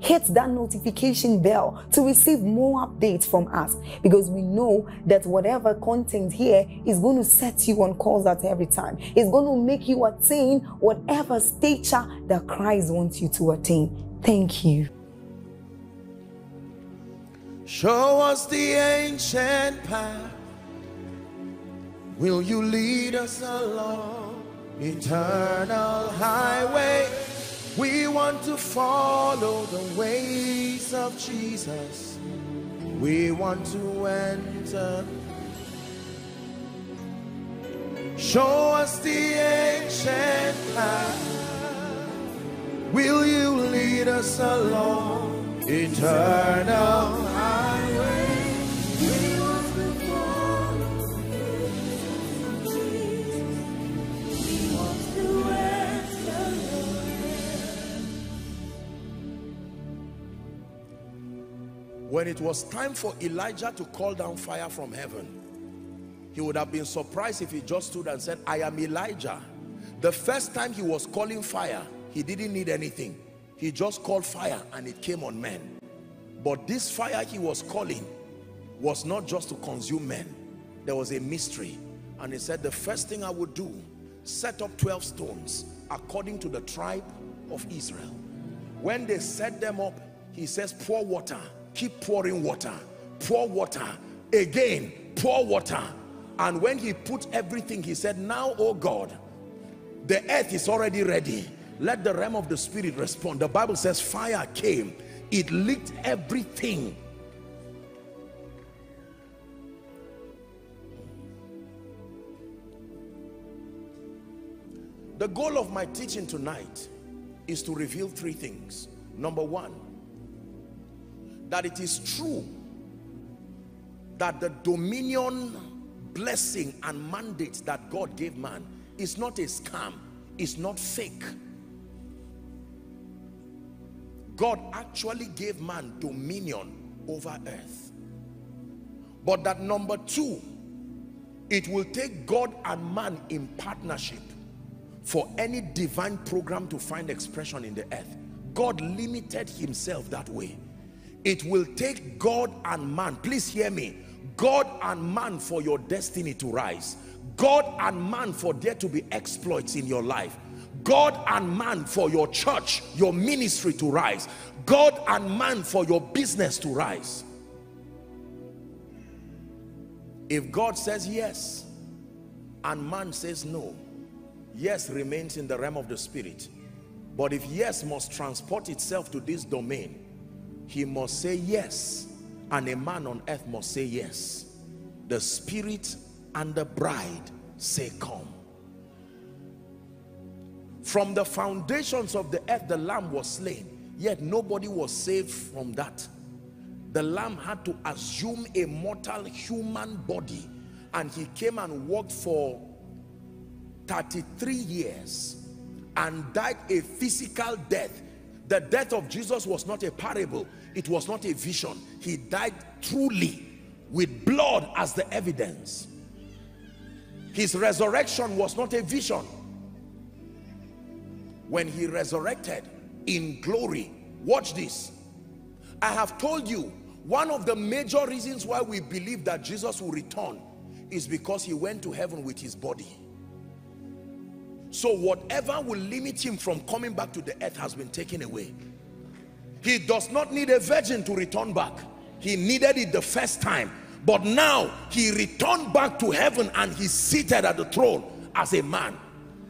Hit that notification bell to receive more updates from us, because we know that whatever content here is going to set you on course at every time. It's going to make you attain whatever stature that Christ wants you to attain. Thank you. Show us the ancient path. Will you lead us along eternal highway? We want to follow the ways of Jesus. We want to enter. Show us the ancient path. Will you lead us along eternal highway? We want to follow the ways of Jesus. We want to enter. When it was time for Elijah to call down fire from heaven, he would have been surprised if he just stood and said, I am Elijah. The first time he was calling fire, he didn't need anything. He just called fire and it came on men. But this fire he was calling was not just to consume men. There was a mystery. And he said, the first thing I would do, set up 12 stones according to the tribe of Israel. When they set them up, he says, pour water. Keep pouring water, pour water, again, pour water. And when he put everything, he said, now, oh God, the earth is already ready. Let the realm of the spirit respond. The Bible says fire came. It licked everything. The goal of my teaching tonight is to reveal three things. Number one, that it is true that the dominion, blessing, and mandate that God gave man is not a scam, it's not fake. God actually gave man dominion over earth. But that number two, it will take God and man in partnership for any divine program to find expression in the earth. God limited himself that way. It will take God and man, please hear me, God and man for your destiny to rise. God and man for there to be exploits in your life. God and man for your church, your ministry to rise. God and man for your business to rise. If God says yes and man says no, yes remains in the realm of the spirit. But if yes must transport itself to this domain, he must say yes, and a man on earth must say yes. The spirit and the bride say come. From the foundations of the earth, the lamb was slain, yet nobody was saved from that. The lamb had to assume a mortal human body, and he came and walked for 33 years and died a physical death. The death of Jesus was not a parable. It was not a vision. He died truly with blood as the evidence. His resurrection was not a vision. When he resurrected in glory, watch this. I have told you, one of the major reasons why we believe that Jesus will return is because he went to heaven with his body. So whatever will limit him from coming back to the earth has been taken away. He does not need a virgin to return back. He needed it the first time, but now he returned back to heaven and he's seated at the throne as a man.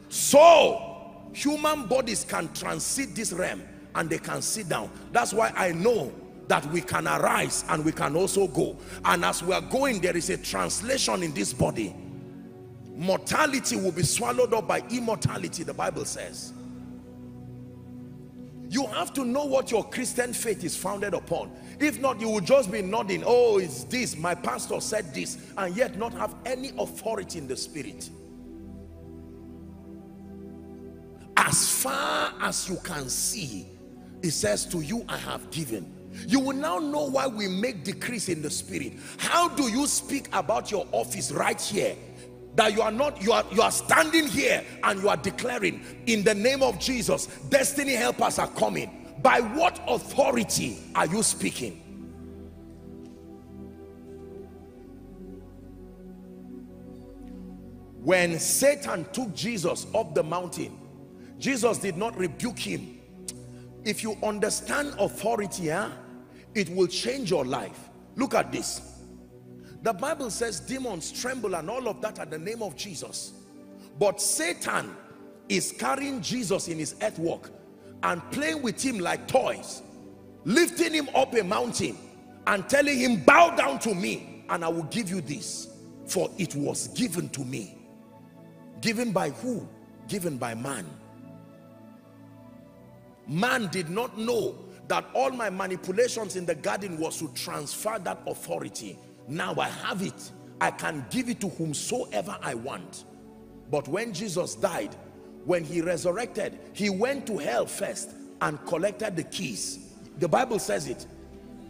So human bodies can transit this realm and they can sit down. That's why I know that we can arise and we can also go. And as we are going, there is a translation in this body. Mortality will be swallowed up by immortality, the Bible says. You have to know what your Christian faith is founded upon. If not, you will just be nodding, oh, it's this, my pastor said this, and yet not have any authority in the spirit. As far as you can see, it says, to you I have given. You will now know why we make decrees in the spirit. How do you speak about your office right here? That you are not, you are standing here and you are declaring, in the name of Jesus, destiny helpers are coming. By what authority are you speaking? When Satan took Jesus up the mountain, Jesus did not rebuke him. If you understand authority, it will change your life. Look at this. The Bible says demons tremble and all of that at the name of Jesus. But Satan is carrying Jesus in his earthwork and playing with him like toys, lifting him up a mountain and telling him, bow down to me and I will give you this, for it was given to me. Given by who? Given by man. Man did not know that all my manipulations in the garden was to transfer that authority. Now I have it. I can give it to whomsoever I want. But when Jesus died, when he resurrected, he went to hell first and collected the keys. The Bible says it.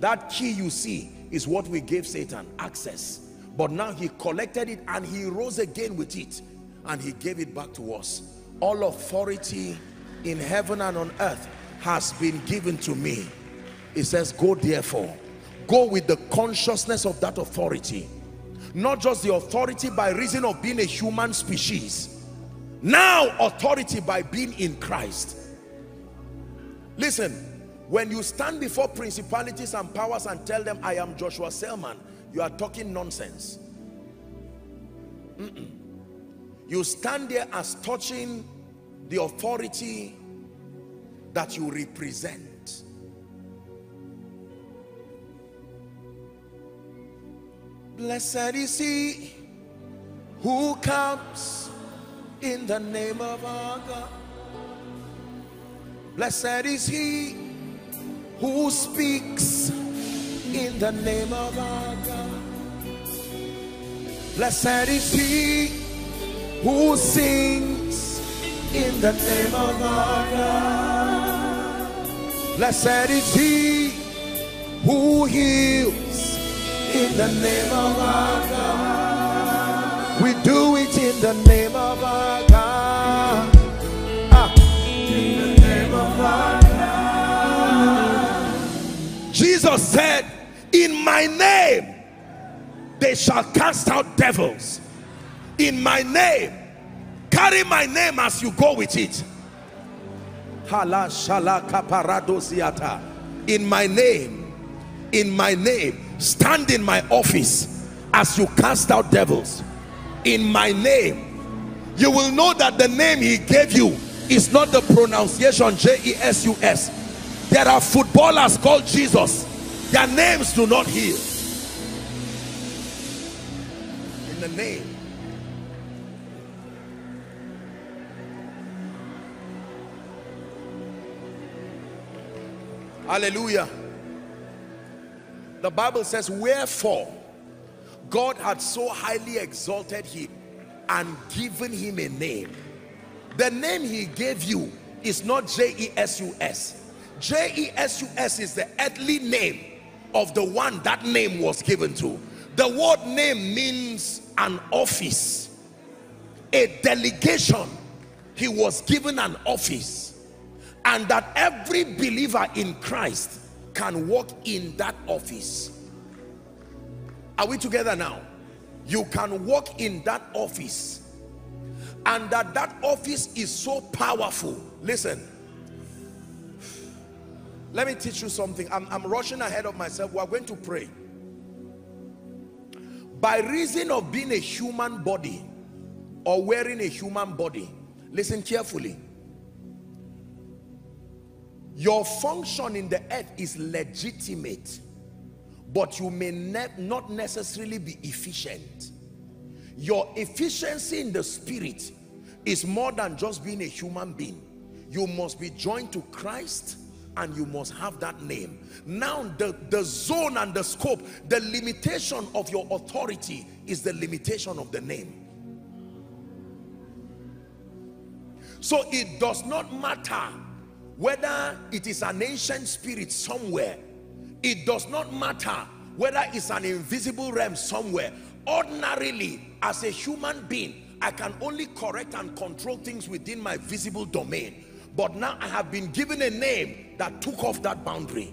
That key you see is what we gave Satan, access. But now he collected it and he rose again with it and he gave it back to us. All authority in heaven and on earth has been given to me. It says, go therefore. Go with the consciousness of that authority, not just the authority by reason of being a human species, now authority by being in Christ. Listen, when you stand before principalities and powers and tell them, I am Joshua Selman, you are talking nonsense. You stand there as touching the authority that you represent. Blessed is he who comes in the name of our God. Blessed is he who speaks in the name of our God. Blessed is he who sings in the name of our God. Blessed is he who heals in the name of our God. We do it in the name of our God. In the name of our God. Jesus said, in my name they shall cast out devils. In my name. Carry my name as you go with it. In my name. In my name. Stand in my office as you cast out devils. In my name. You will know that the name he gave you is not the pronunciation Jesus. There are footballers called Jesus. Their names do not heal. In the name. Hallelujah. The Bible says, wherefore God had so highly exalted him and given him a name. The name he gave you is not Jesus. Jesus is the earthly name of the one that name was given to. The word name means an office, a delegation. He was given an office, and that every believer in Christ can walk in that office. Are we together now? You can walk in that office, and that office is so powerful. Listen, let me teach you something. I'm rushing ahead of myself. We are going to pray. by reason of being a human body or wearing a human body. Listen carefully. Your function in the earth is legitimate, but you may not necessarily be efficient. Your efficiency in the spirit is more than just being a human being. You must be joined to Christ and you must have that name. Now the zone and the scope, the limitation of your authority is the limitation of the name. So it does not matter whether it is an ancient spirit somewhere. It does not matter whether it's an invisible realm somewhere. Ordinarily, as a human being, I can only correct and control things within my visible domain. But now I have been given a name that took off that boundary.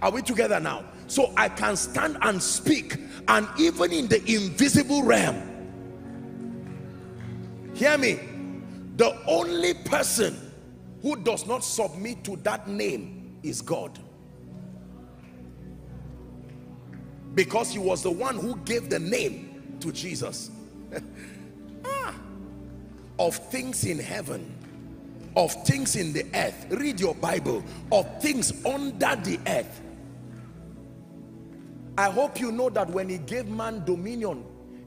Are we together now? So I can stand and speak, and even in the invisible realm. Hear me. The only person who does not submit to that name is God. Because he was the one who gave the name to Jesus. Of things in heaven, of things in the earth, read your Bible, of things under the earth. I hope you know that when he gave man dominion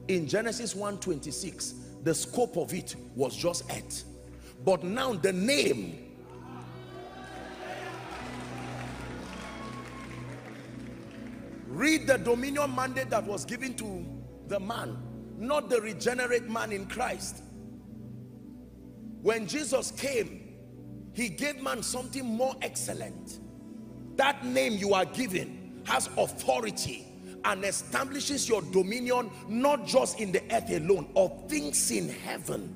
in Genesis 1:26, the scope of it was just earth. But now the name, read the dominion mandate that was given to the man, not the regenerate man in Christ. When Jesus came, he gave man something more excellent. That name you are given has authority and establishes your dominion, not just in the earth alone, of things in heaven,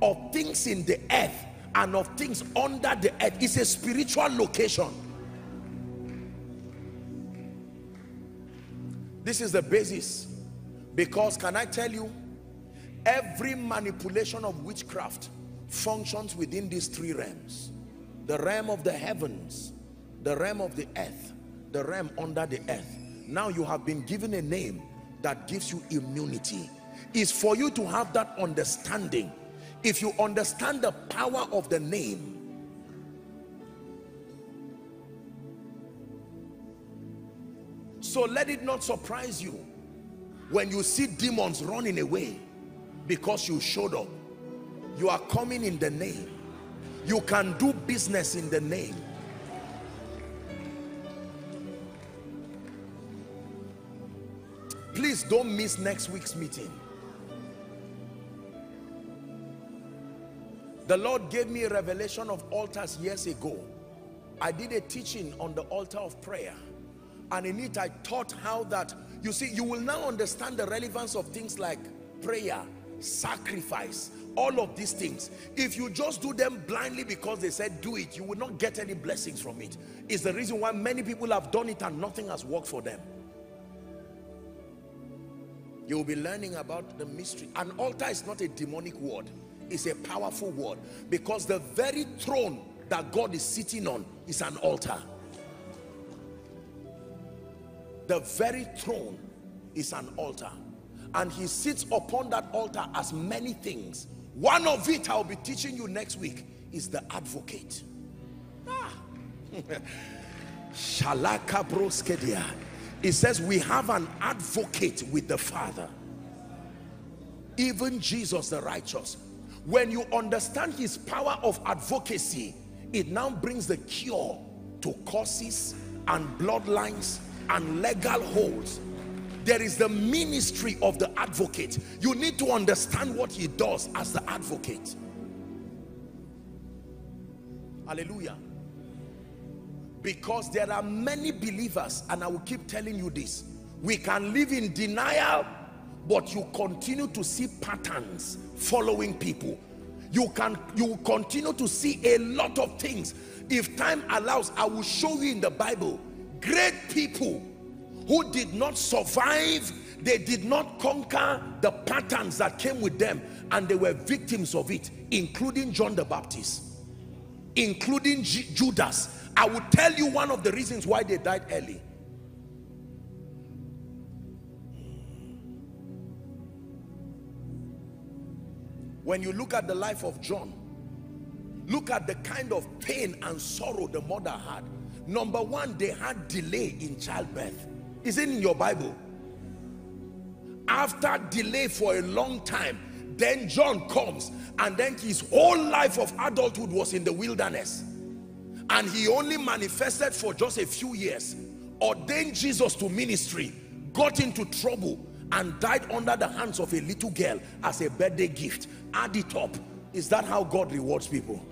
of things in the earth, and of things under the earth. It's a spiritual location. This is the basis, because can I tell you, every manipulation of witchcraft functions within these three realms: the realm of the heavens, the realm of the earth, the realm under the earth. Now you have been given a name that gives you immunity. It's for you to have that understanding. If you understand the power of the name, so let it not surprise you when you see demons running away because you showed up. You are coming in the name. You can do business in the name. Please don't miss next week's meeting. The Lord gave me a revelation of altars years ago. I did a teaching on the altar of prayer, and in it I taught how that, you see, you will now understand the relevance of things like prayer, sacrifice, all of these things. If you just do them blindly because they said do it, you will not get any blessings from it. It's the reason why many people have done it and nothing has worked for them. You will be learning about the mystery. An altar is not a demonic word. It's a powerful word, because the very throne that God is sitting on is an altar. The very throne is an altar, and he sits upon that altar as many things. One of it I'll be teaching you next week is the advocate. Shalaka broskedia. It says we have an advocate with the Father, even Jesus the righteous. When you understand his power of advocacy, it now brings the cure to causes and bloodlines and legal holds. There is the ministry of the advocate. You need to understand what he does as the advocate. Hallelujah. Because there are many believers, and I will keep telling you this, we can live in denial, but you continue to see patterns following people. You continue to see a lot of things. If time allows, I will show you in the Bible great people who did not survive. They did not conquer the patterns that came with them, and they were victims of it, including John the Baptist, including Judas. I will tell you one of the reasons why they died early. When you look at the life of John, look at the kind of pain and sorrow the mother had. Number one, they had delay in childbirth. Is it in your Bible? After delay for a long time, then John comes, and then his whole life of adulthood was in the wilderness, and he only manifested for just a few years, ordained Jesus to ministry, got into trouble, and died under the hands of a little girl as a birthday gift. Add it up. Is that how God rewards people?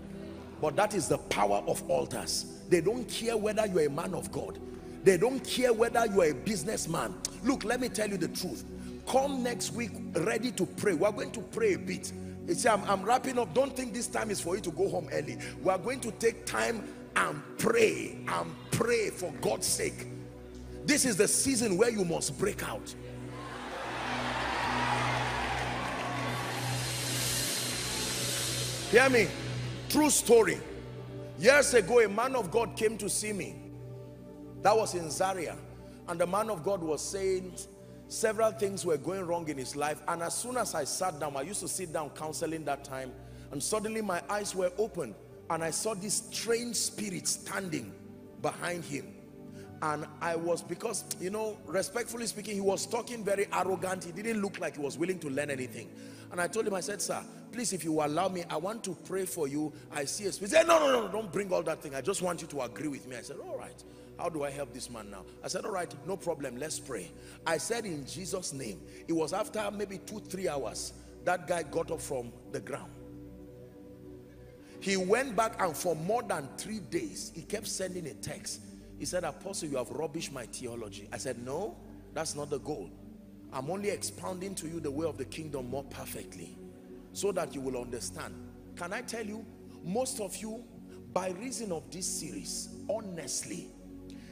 But that is the power of altars. They don't care whether you're a man of God. They don't care whether you're a businessman. Look, let me tell you the truth. Come next week ready to pray. We're going to pray a bit. You see, I'm wrapping up. Don't think this time is for you to go home early. We're going to take time and pray for God's sake. This is the season where you must break out. Hear me, true story. Years ago, a man of God came to see me. That was in Zaria, and the man of God was saying several things were going wrong in his life. And as soon as I sat down, I used to sit down counseling that time, and suddenly my eyes were opened, and I saw this strange spirit standing behind him. And I was, because, you know, respectfully speaking, he was talking very arrogant. He didn't look like he was willing to learn anything. And I told him, I said, sir, please, if you allow me, I want to pray for you. I see a spirit. He said, no, don't bring all that thing. I just want you to agree with me. I said, all right, how do I help this man now? I said, all right, no problem, let's pray. I said, in Jesus' name. It was after maybe 2-3 hours, that guy got up from the ground. He went back, and for more than 3 days, he kept sending a text. He said, Apostle, you have rubbished my theology. I said, no, that's not the goal. I'm only expounding to you the way of the kingdom more perfectly, so that you will understand. Can I tell you, most of you, by reason of this series, honestly,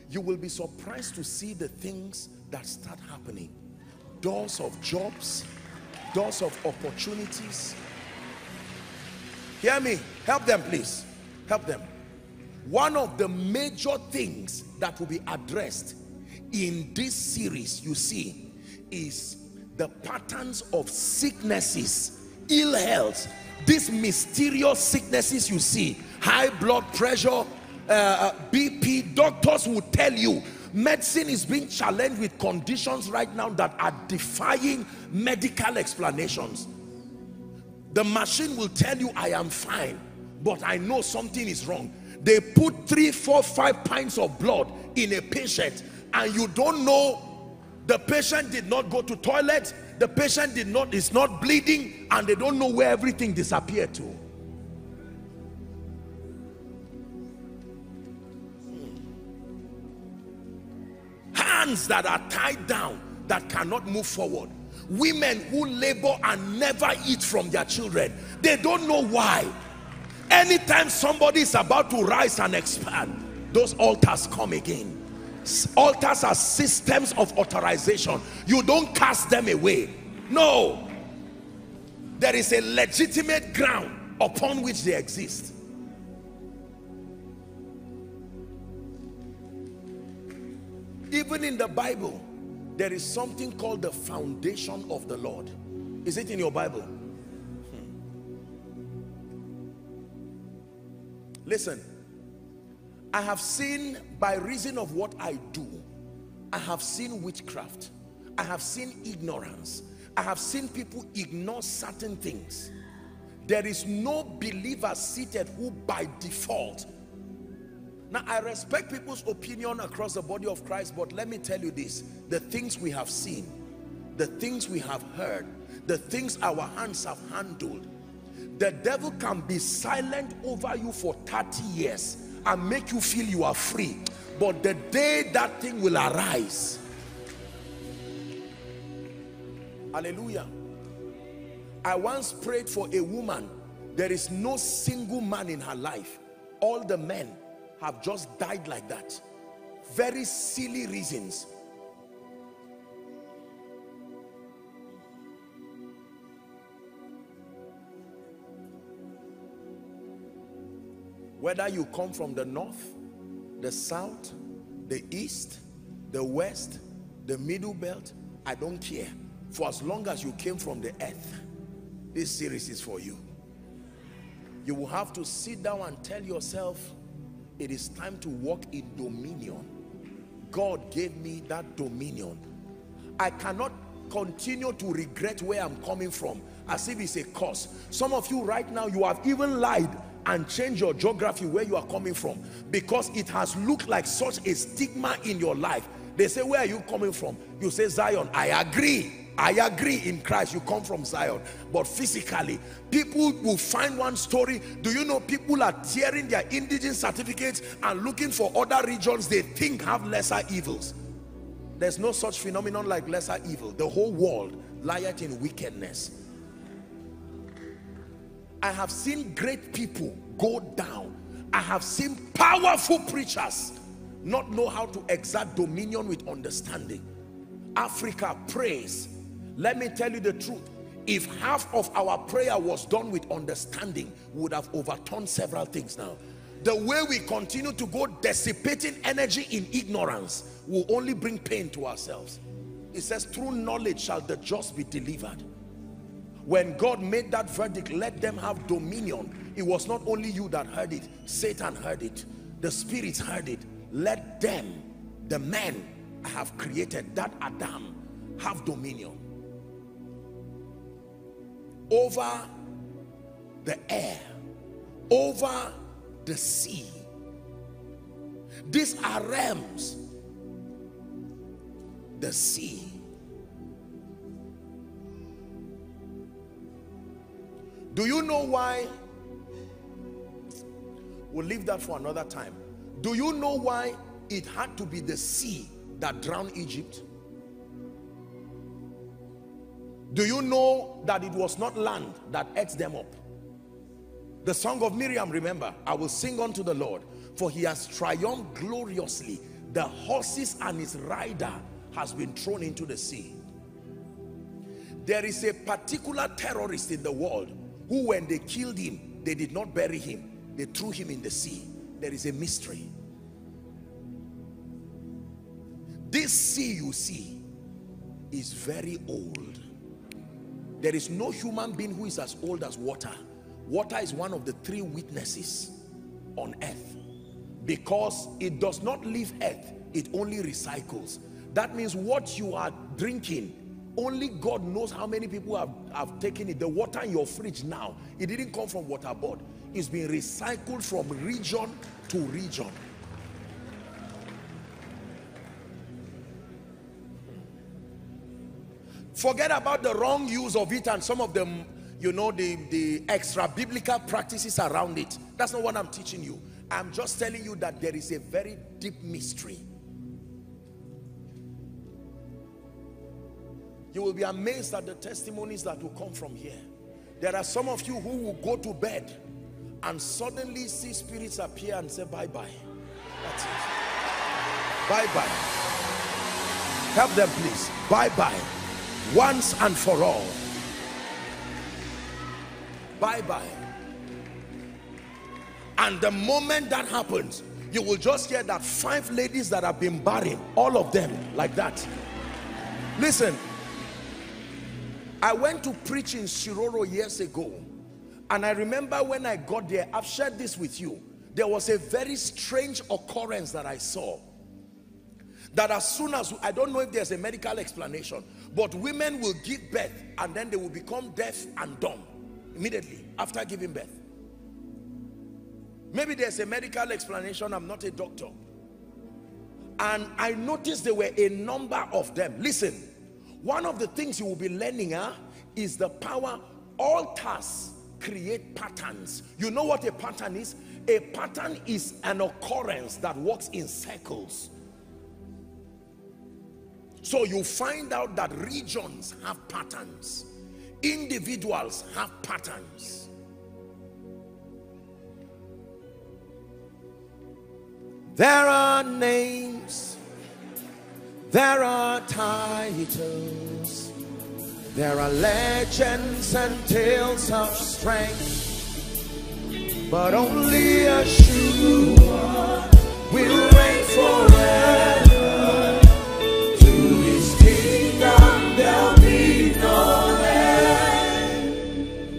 you will be surprised to see the things that start happening. Doors of jobs, doors of opportunities. Hear me, help them please, help them. One of the major things that will be addressed in this series, you see, is the patterns of sicknesses, ill health, these mysterious sicknesses you see, high blood pressure, BP. Doctors will tell you medicine is being challenged with conditions right now that are defying medical explanations. The machine will tell you I am fine, but I know something is wrong. They put 3, 4, 5 pints of blood in a patient, and you don't know. The patient did not go to toilet, the patient is not bleeding, and they don't know where everything disappeared to. Hands that are tied down, that cannot move forward. Women who labor and never eat from their children. They don't know why. Anytime somebody is about to rise and expand, those altars come again. Altars are systems of authorization. You don't cast them away. No. There is a legitimate ground upon which they exist. Even in the Bible, there is something called the foundation of the Lord. Is it in your Bible? Listen, I have seen, by reason of what I do, I have seen witchcraft, I have seen ignorance, I have seen people ignore certain things. There is no believer seated who by default. Now, I respect people's opinion across the body of Christ, but let me tell you this, the things we have seen, the things we have heard, the things our hands have handled, the devil can be silent over you for 30 years and make you feel you are free. But the day that thing will arise. Hallelujah. I once prayed for a woman. There is no single man in her life. All the men have just died like that. Very silly reasons. Whether you come from the north, the south, the east, the west, the middle belt, I don't care. For as long as you came from the earth, This series is for you. You will have to sit down and tell yourself, it is time to walk in dominion. God gave me that dominion. I cannot continue to regret where I'm coming from, as if it's a curse. Some of you right now, you have even lied and changed your geography where you are coming from, because it has looked like such a stigma in your life. They say, where are you coming from? You say, Zion. I agree in Christ, you come from Zion. But physically, people will find one story. Do you know people are tearing their indigent certificates and looking for other regions they think have lesser evils? There's no such phenomenon like lesser evil. The whole world lieth in wickedness. I have seen great people go down. I have seen powerful preachers not know how to exert dominion with understanding. Africa prays. Let me tell you the truth. If half of our prayer was done with understanding, we would have overturned several things now. The way we continue to go dissipating energy in ignorance will only bring pain to ourselves. It says, through knowledge shall the just be delivered. When God made that verdict, let them have dominion. It was not only you that heard it. Satan heard it. The spirits heard it. Let them, the men I have created, that Adam, have dominion over the air, over the sea. These are realms. The sea. Do you know why? We'll leave that for another time. Do you know why it had to be the sea that drowned Egypt? Do you know that it was not land that ate them up? The song of Miriam, remember, I will sing unto the Lord, for he has triumphed gloriously. The horses and his rider has been thrown into the sea. There is a particular terrorist in the world who, when they killed him, they did not bury him. They threw him in the sea. There is a mystery. This sea you see is very old. There is no human being who is as old as water. Water is one of the three witnesses on earth, because it does not leave earth, it only recycles. That means what you are drinking, only God knows how many people have taken it. The water in your fridge now, it didn't come from water board. It's been recycled from region to region. Forget about the wrong use of it and some of them, you know, the extra biblical practices around it. That's not what I'm teaching you. I'm just telling you that there is a very deep mystery. You will be amazed at the testimonies that will come from here. There are some of you who will go to bed and suddenly see spirits appear and say, bye-bye. That's it. Bye-bye. Help them, please. Bye-bye. Once and for all. Bye-bye. And the moment that happens, you will just hear that 5 ladies that have been barren, all of them like that. Listen, I went to preach in Shiroro years ago, and I remember when I got there, I've shared this with you, there was a very strange occurrence that I saw. That as soon as, I don't know if there's a medical explanation, but women will give birth and then they will become deaf and dumb immediately after giving birth. Maybe there's a medical explanation, I'm not a doctor. And I noticed there were a number of them. Listen, one of the things you will be learning is the power. Altars create patterns. You know what a pattern is? A pattern is an occurrence that works in circles. So you find out that regions have patterns. Individuals have patterns. There are names, there are titles, there are legends and tales of strength, but only a shoe will reign forever. To his kingdom there'll be no end.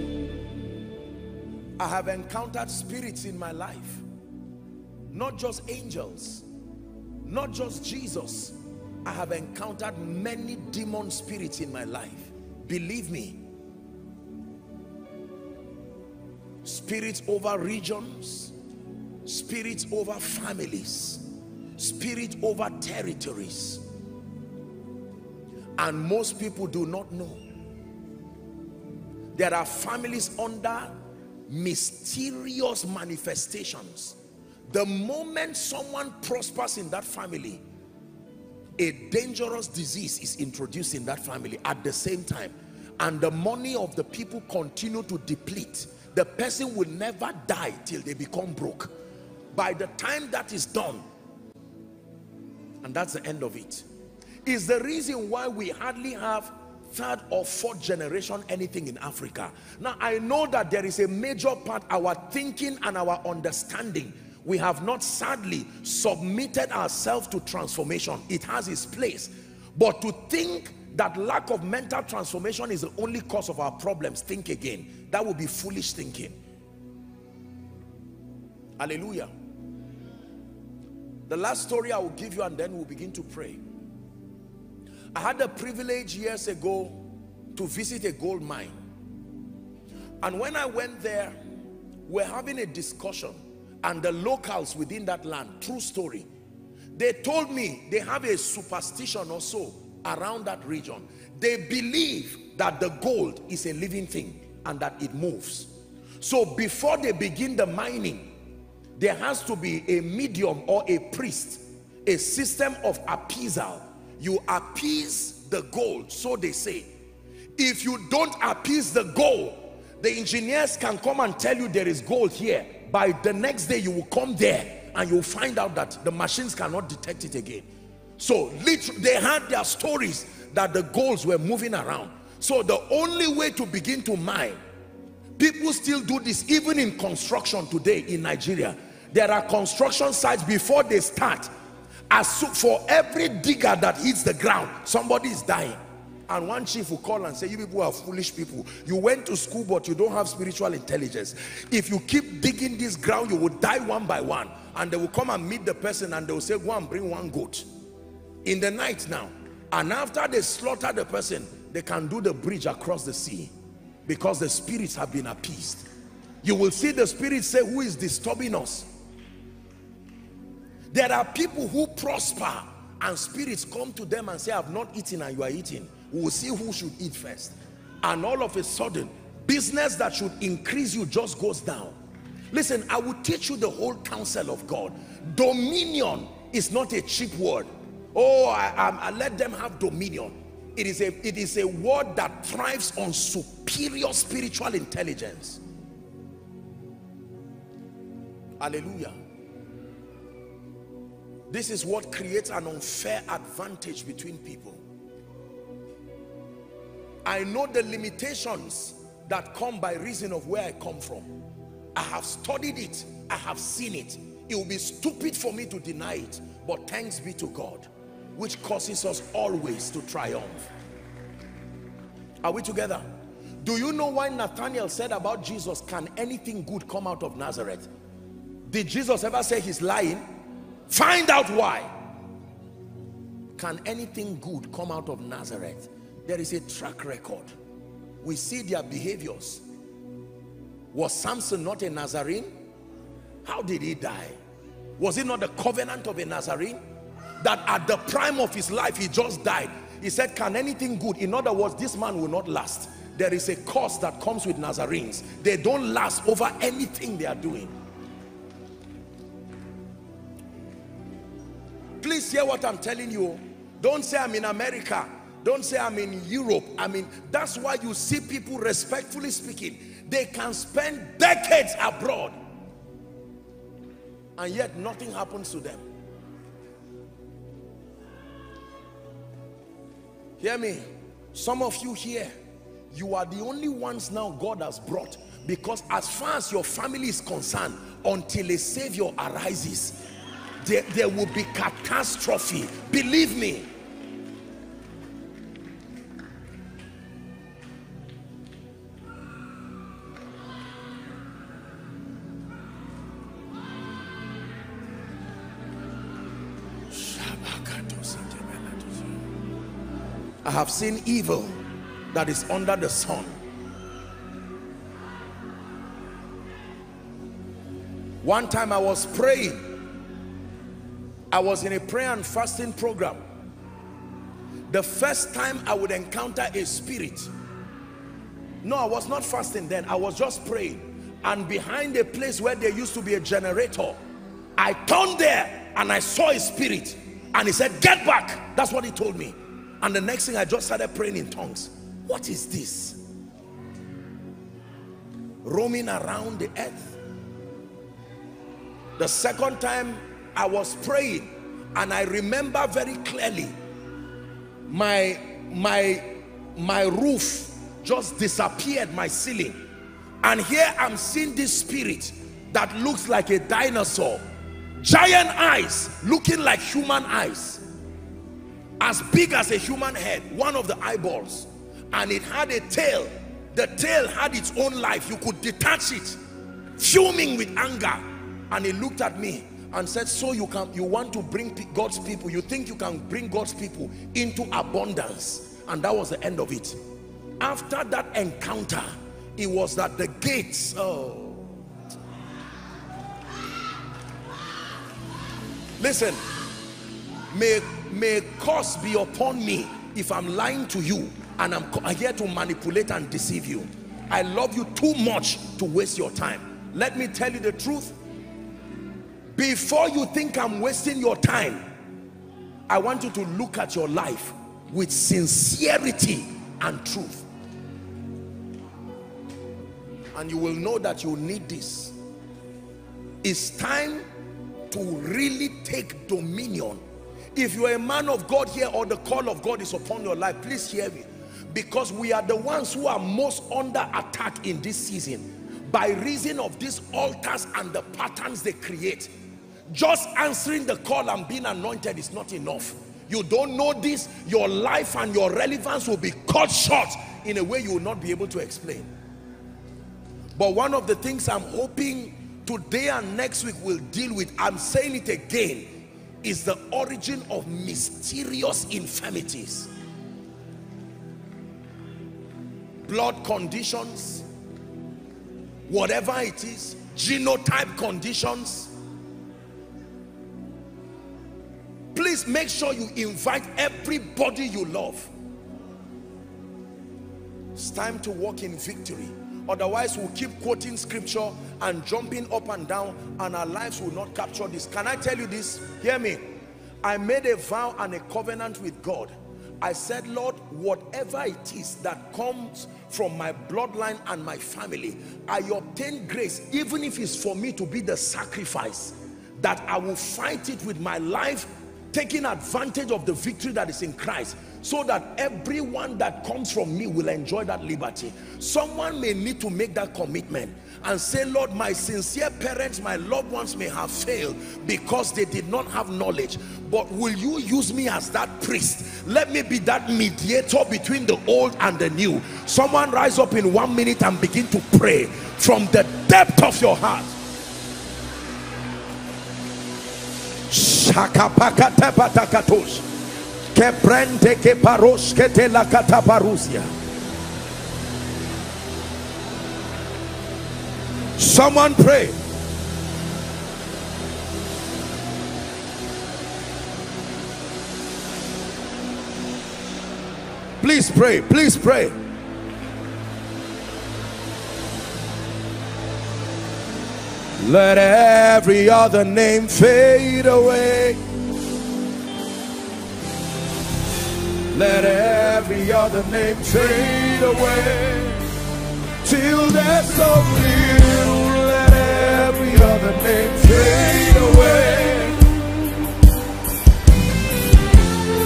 have encountered spirits in my life, not just angels, not just Jesus. I have encountered many demon spirits in my life. Believe me, spirits over regions, spirits over families, spirits over territories. And most people do not know. There are families under mysterious manifestations. The moment someone prospers in that family, a dangerous disease is introduced in that family at the same time, and the money of the people continue to deplete. The person will never die till they become broke. By the time that is done, and that's the end of it, is the reason why we hardly have third or fourth generation anything in Africa. Now, I know that there is a major part, our thinking and our understanding, we have not sadly submitted ourselves to transformation. It has its place. But to think that lack of mental transformation is the only cause of our problems, think again. That would be foolish thinking. Hallelujah. The last story I will give you, and then we'll begin to pray. I had the privilege years ago to visit a gold mine. And when I went there, we're having a discussion. And the locals within that land, true story, they told me they have a superstition or so around that region. They believe that the gold is a living thing and that it moves. So before they begin the mining, there has to be a medium or a priest, a system of appeasal. You appease the gold, so they say. If you don't appease the gold, the engineers can come and tell you there is gold here. By the next day, you will come there and you'll find out that the machines cannot detect it again. So literally, they had their stories that the golds were moving around. So the only way to begin to mine, people still do this even in construction today in Nigeria. There are construction sites before they start. As for every digger that hits the ground, somebody is dying. And one chief will call and say, you people are foolish people. You went to school, but you don't have spiritual intelligence. If you keep digging this ground, you will die one by one. And they will come and meet the person and they will say, go and bring one goat. In the night now. And after they slaughter the person, they can do the bridge across the sea. Because the spirits have been appeased. You will see the spirits say, who is disturbing us? There are people who prosper and spirits come to them and say, I have not eaten and you are eating. We will see who should eat first. And all of a sudden, business that should increase you just goes down. Listen, I will teach you the whole counsel of God. Dominion is not a cheap word. Oh, I let them have dominion. It is a word that thrives on superior spiritual intelligence. Hallelujah. This is what creates an unfair advantage between people. I know the limitations that come by reason of where I come from. I have studied it. I have seen it. It will be stupid for me to deny it. But thanks be to God, which causes us always to triumph. Are we together? Do you know why Nathanael said about Jesus, can anything good come out of Nazareth? Did Jesus ever say he's lying? Find out why. Can anything good come out of Nazareth? There is a track record. We see their behaviors. Was Samson not a Nazarene? How did he die? Was it not the covenant of a Nazarene? That at the prime of his life, he just died. He said, can anything good? In other words, this man will not last. There is a curse that comes with Nazarenes. They don't last over anything they are doing. Please hear what I'm telling you. Don't say I'm in America. Don't say I'm in Europe. That's why you see people, respectfully speaking, they can spend decades abroad and yet nothing happens to them. Hear me. Some of you here, you are the only ones now God has brought, because as far as your family is concerned, until a savior arises, there will be catastrophe. Believe me. I have seen evil that is under the sun. One time I was praying. I was in a prayer and fasting program. The first time I would encounter a spirit. No, I was not fasting then. I was just praying. And behind a place where there used to be a generator, I turned there and I saw a spirit. And he said, "Get back." That's what he told me. And the next thing, I just started praying in tongues. What is this? Roaming around the earth. The second time I was praying, and I remember very clearly my roof just disappeared, my ceiling. And here I'm seeing this spirit that looks like a dinosaur, giant eyes looking like human eyes, as big as a human head, one of the eyeballs, and it had a tail. The tail had its own life. You could detach it, fuming with anger. And it looked at me and said, "So you want to bring God's people, you think you can bring God's people into abundance." And that was the end of it. After that encounter, it was that the gates, oh, listen, may curse be upon me if I'm lying to you and I'm here to manipulate and deceive you. I love you too much to waste your time. Let me tell you the truth. Before you think I'm wasting your time, I want you to look at your life with sincerity and truth. And you will know that you need this. It's time to really take dominion. If you're a man of God here or the call of God is upon your life, please hear me. Because we are the ones who are most under attack in this season by reason of these altars and the patterns they create. Just answering the call and being anointed is not enough. You don't know this, your life and your relevance will be cut short in a way you will not be able to explain. But one of the things I'm hoping today and next week we'll deal with, I'm saying it again, is the origin of mysterious infirmities. Blood conditions, whatever it is, genotype conditions. Please make sure you invite everybody you love. It's time to walk in victory. Otherwise, we'll keep quoting scripture and jumping up and down, and our lives will not capture this. Can I tell you this? Hear me. I made a vow and a covenant with God. I said, "Lord, whatever it is that comes from my bloodline and my family, I obtain grace, even if it's for me to be the sacrifice, that I will fight it with my life, taking advantage of the victory that is in Christ, so that everyone that comes from me will enjoy that liberty." Someone may need to make that commitment and say, "Lord, my sincere parents, my loved ones may have failed because they did not have knowledge, but will you use me as that priest? Let me be that mediator between the old and the new." Someone rise up in 1 minute and begin to pray from the depth of your heart. Someone pray. Please pray, please pray. Let every other name fade away. Let every other name fade away. Till there's no real, let every other name fade away.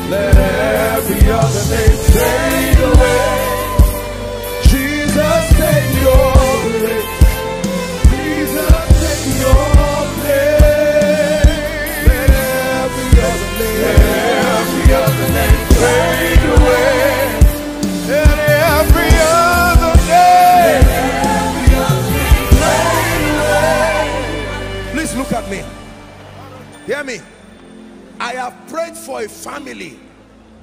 Let every other name fade away. Jesus, take your place. Fade away. Let every other name fade away. Please look at me. Hear me. I have prayed for a family. family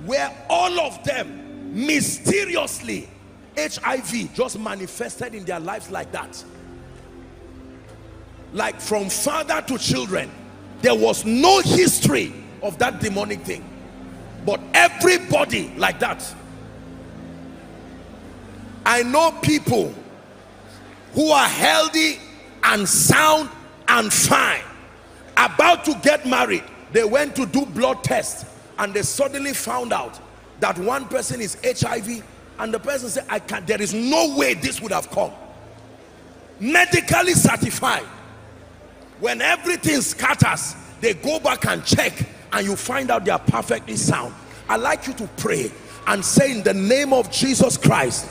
where all of them mysteriously HIV just manifested in their lives like that. Like from father to children, there was no history of that demonic thing, but everybody like that. I know people who are healthy and sound and fine, about to get married. They went to do blood tests and they suddenly found out that one person is HIV, and the person said, I can't, there is no way this would have come. Medically certified. When everything scatters, they go back and check, and you find out they are perfectly sound. I'd like you to pray and say, in the name of Jesus Christ.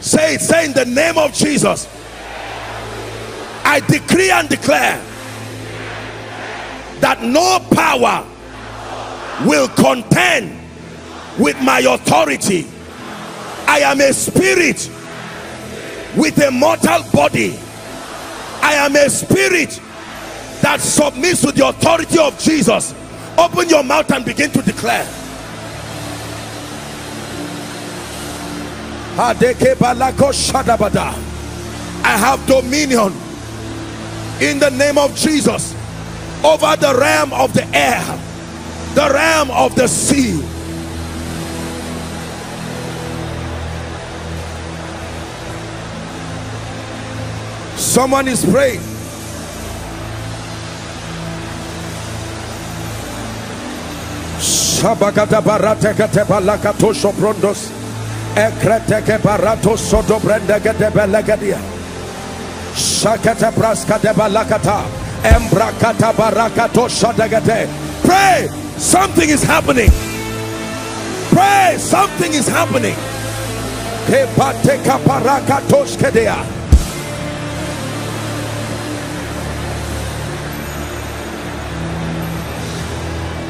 Say it, say in the name of Jesus. I decree and declare that no power will contend with my authority. I am a spirit with a mortal body. I am a spirit that submits to the authority of Jesus. Open your mouth and begin to declare. I have dominion in the name of Jesus over the realm of the air, the realm of the sea. Someone is praying. Shabagata barateke tebalakato shoprondos ekreteke barato soto brendegete belegedia shakete praska tebalakata embrakata barakato shadegete. Pray, something is happening. Pray, something is happening. Kebateka barakato shkedea.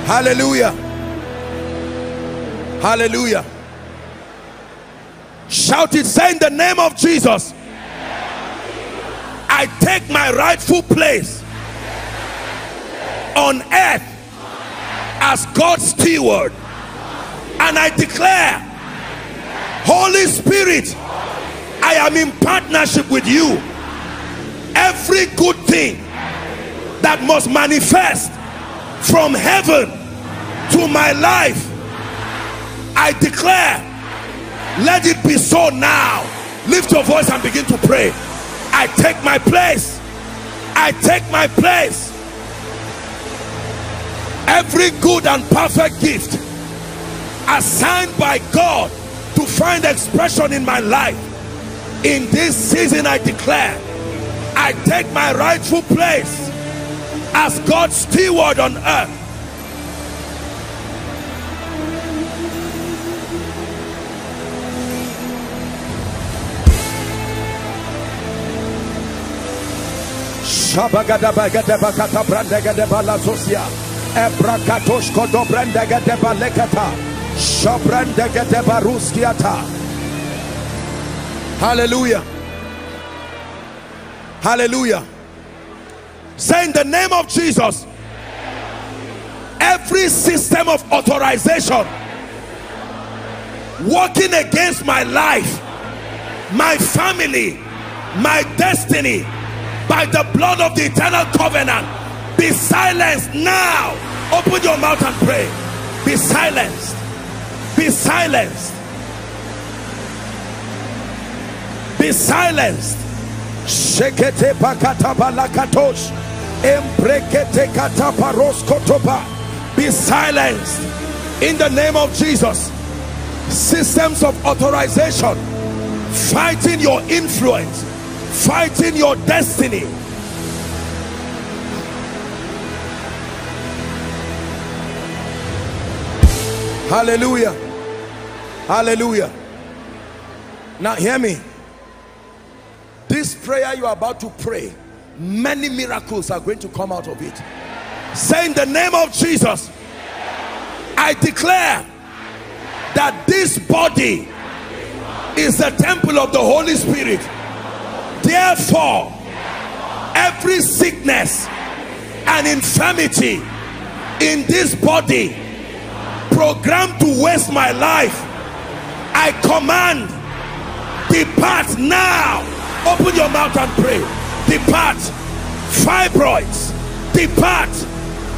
Hallelujah. Hallelujah. Shout it, say in the name of Jesus. I take my rightful place on earth as God's steward. And I declare, Holy Spirit, I am in partnership with you. Every good thing that must manifest from heaven to my life, I declare, let it be so now. Lift your voice and begin to pray. I take my place. I take my place. Every good and perfect gift assigned by God to find expression in my life, in this season I declare, I take my rightful place as God's steward on earth. Hallelujah. Hallelujah. Say in the name of Jesus, every system of authorization working against my life, my family, my destiny, by the blood of the eternal covenant, be silenced now. Open your mouth and pray. Be silenced. Be silenced. Be silenced. Shekete pakata balakatosh. Be silenced in the name of Jesus. Systems of authorization fighting your influence, fighting your destiny. Hallelujah. Hallelujah. Now hear me. This prayer you are about to pray, many miracles are going to come out of it. Say in the name of Jesus, I declare that this body is the temple of the Holy Spirit. Therefore, every sickness and infirmity in this body programmed to waste my life, I command, depart now. Open your mouth and pray. Depart fibroids, depart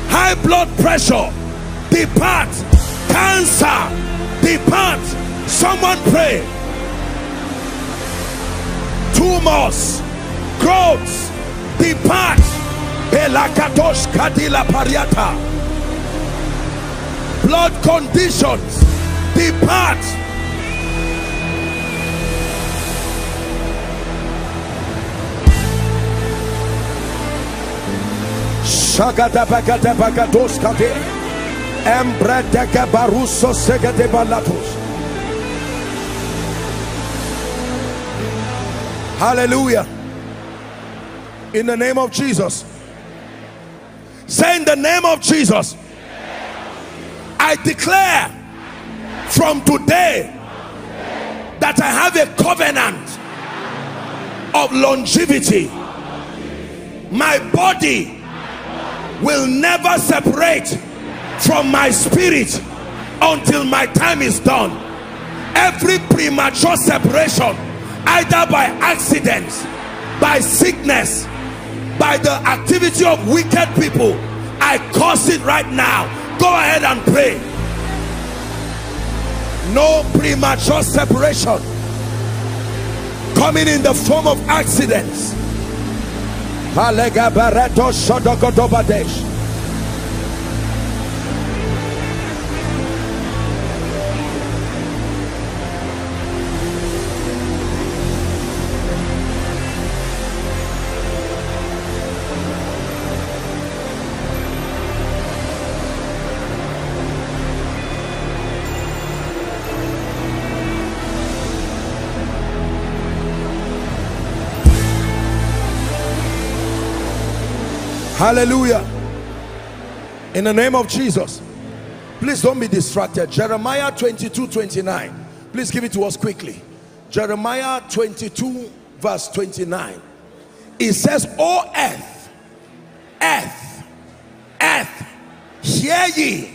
high blood pressure, depart cancer, depart. Someone pray. Tumors, growths, depart. Blood conditions, depart. Hallelujah. In the name of Jesus. Say, in the name of Jesus, I declare from today that I have a covenant of longevity. My body will never separate from my spirit until my time is done. Every premature separation, either by accident, by sickness, by the activity of wicked people, I curse it right now. Go ahead and pray. No premature separation coming in the form of accidents. Hallelujah. In the name of Jesus. Please don't be distracted. Jeremiah 22:29. Please give it to us quickly. Jeremiah 22:29. It says, O earth, earth, earth, hear ye.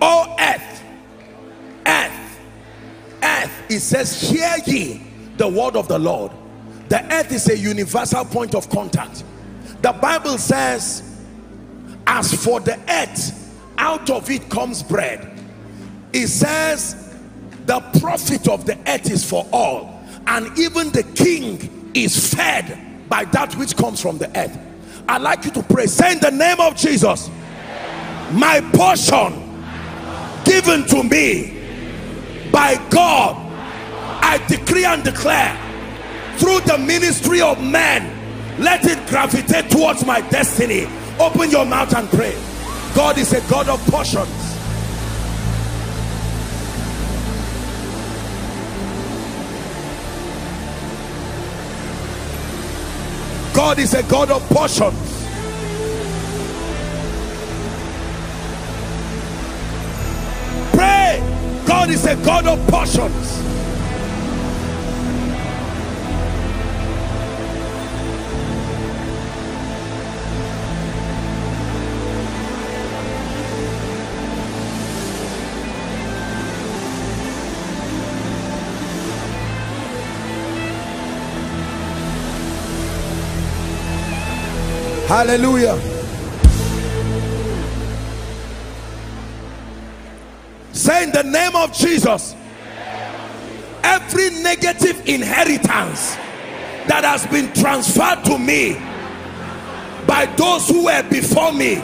O earth, earth, earth. It says, hear ye the word of the Lord. The earth is a universal point of contact. The Bible says, as for the earth, out of it comes bread. It says the profit of the earth is for all, and even the king is fed by that which comes from the earth. I'd like you to pray. Say, in the name of Jesus, my portion given to me by God, I decree and declare, through the ministry of man, let it gravitate towards my destiny. Open your mouth and pray. God is a God of portions. God is a God of portions. Pray. God is a God of portions. Hallelujah. Say, in the name of Jesus, every negative inheritance that has been transferred to me by those who were before me,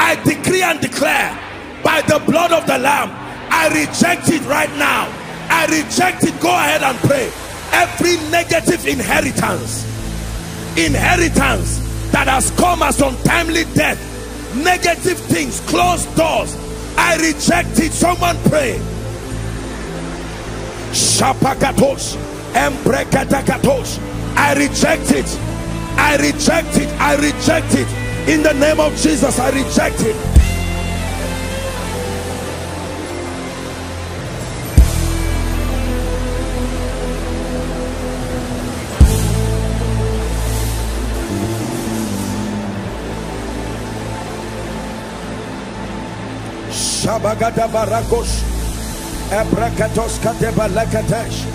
I decree and declare by the blood of the Lamb, I reject it right now. I reject it. Go ahead and pray. Every negative inheritance that has come as untimely death, negative things, closed doors, I reject it. Someone pray. Shapakatos, embrekatakatos. I reject it. I reject it. I reject it. In the name of Jesus, I reject it. Shabagada Barakos Abrakatos Kateba Lakatesh.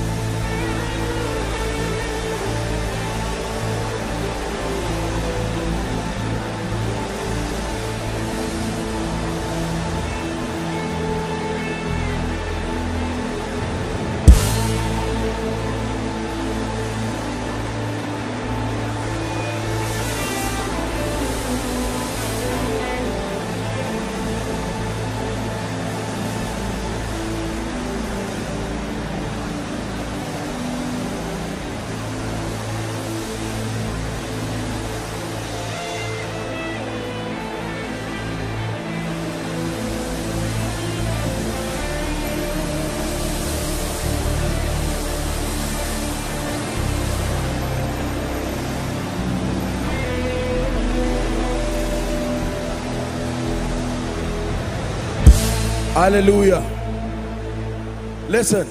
Hallelujah. Listen,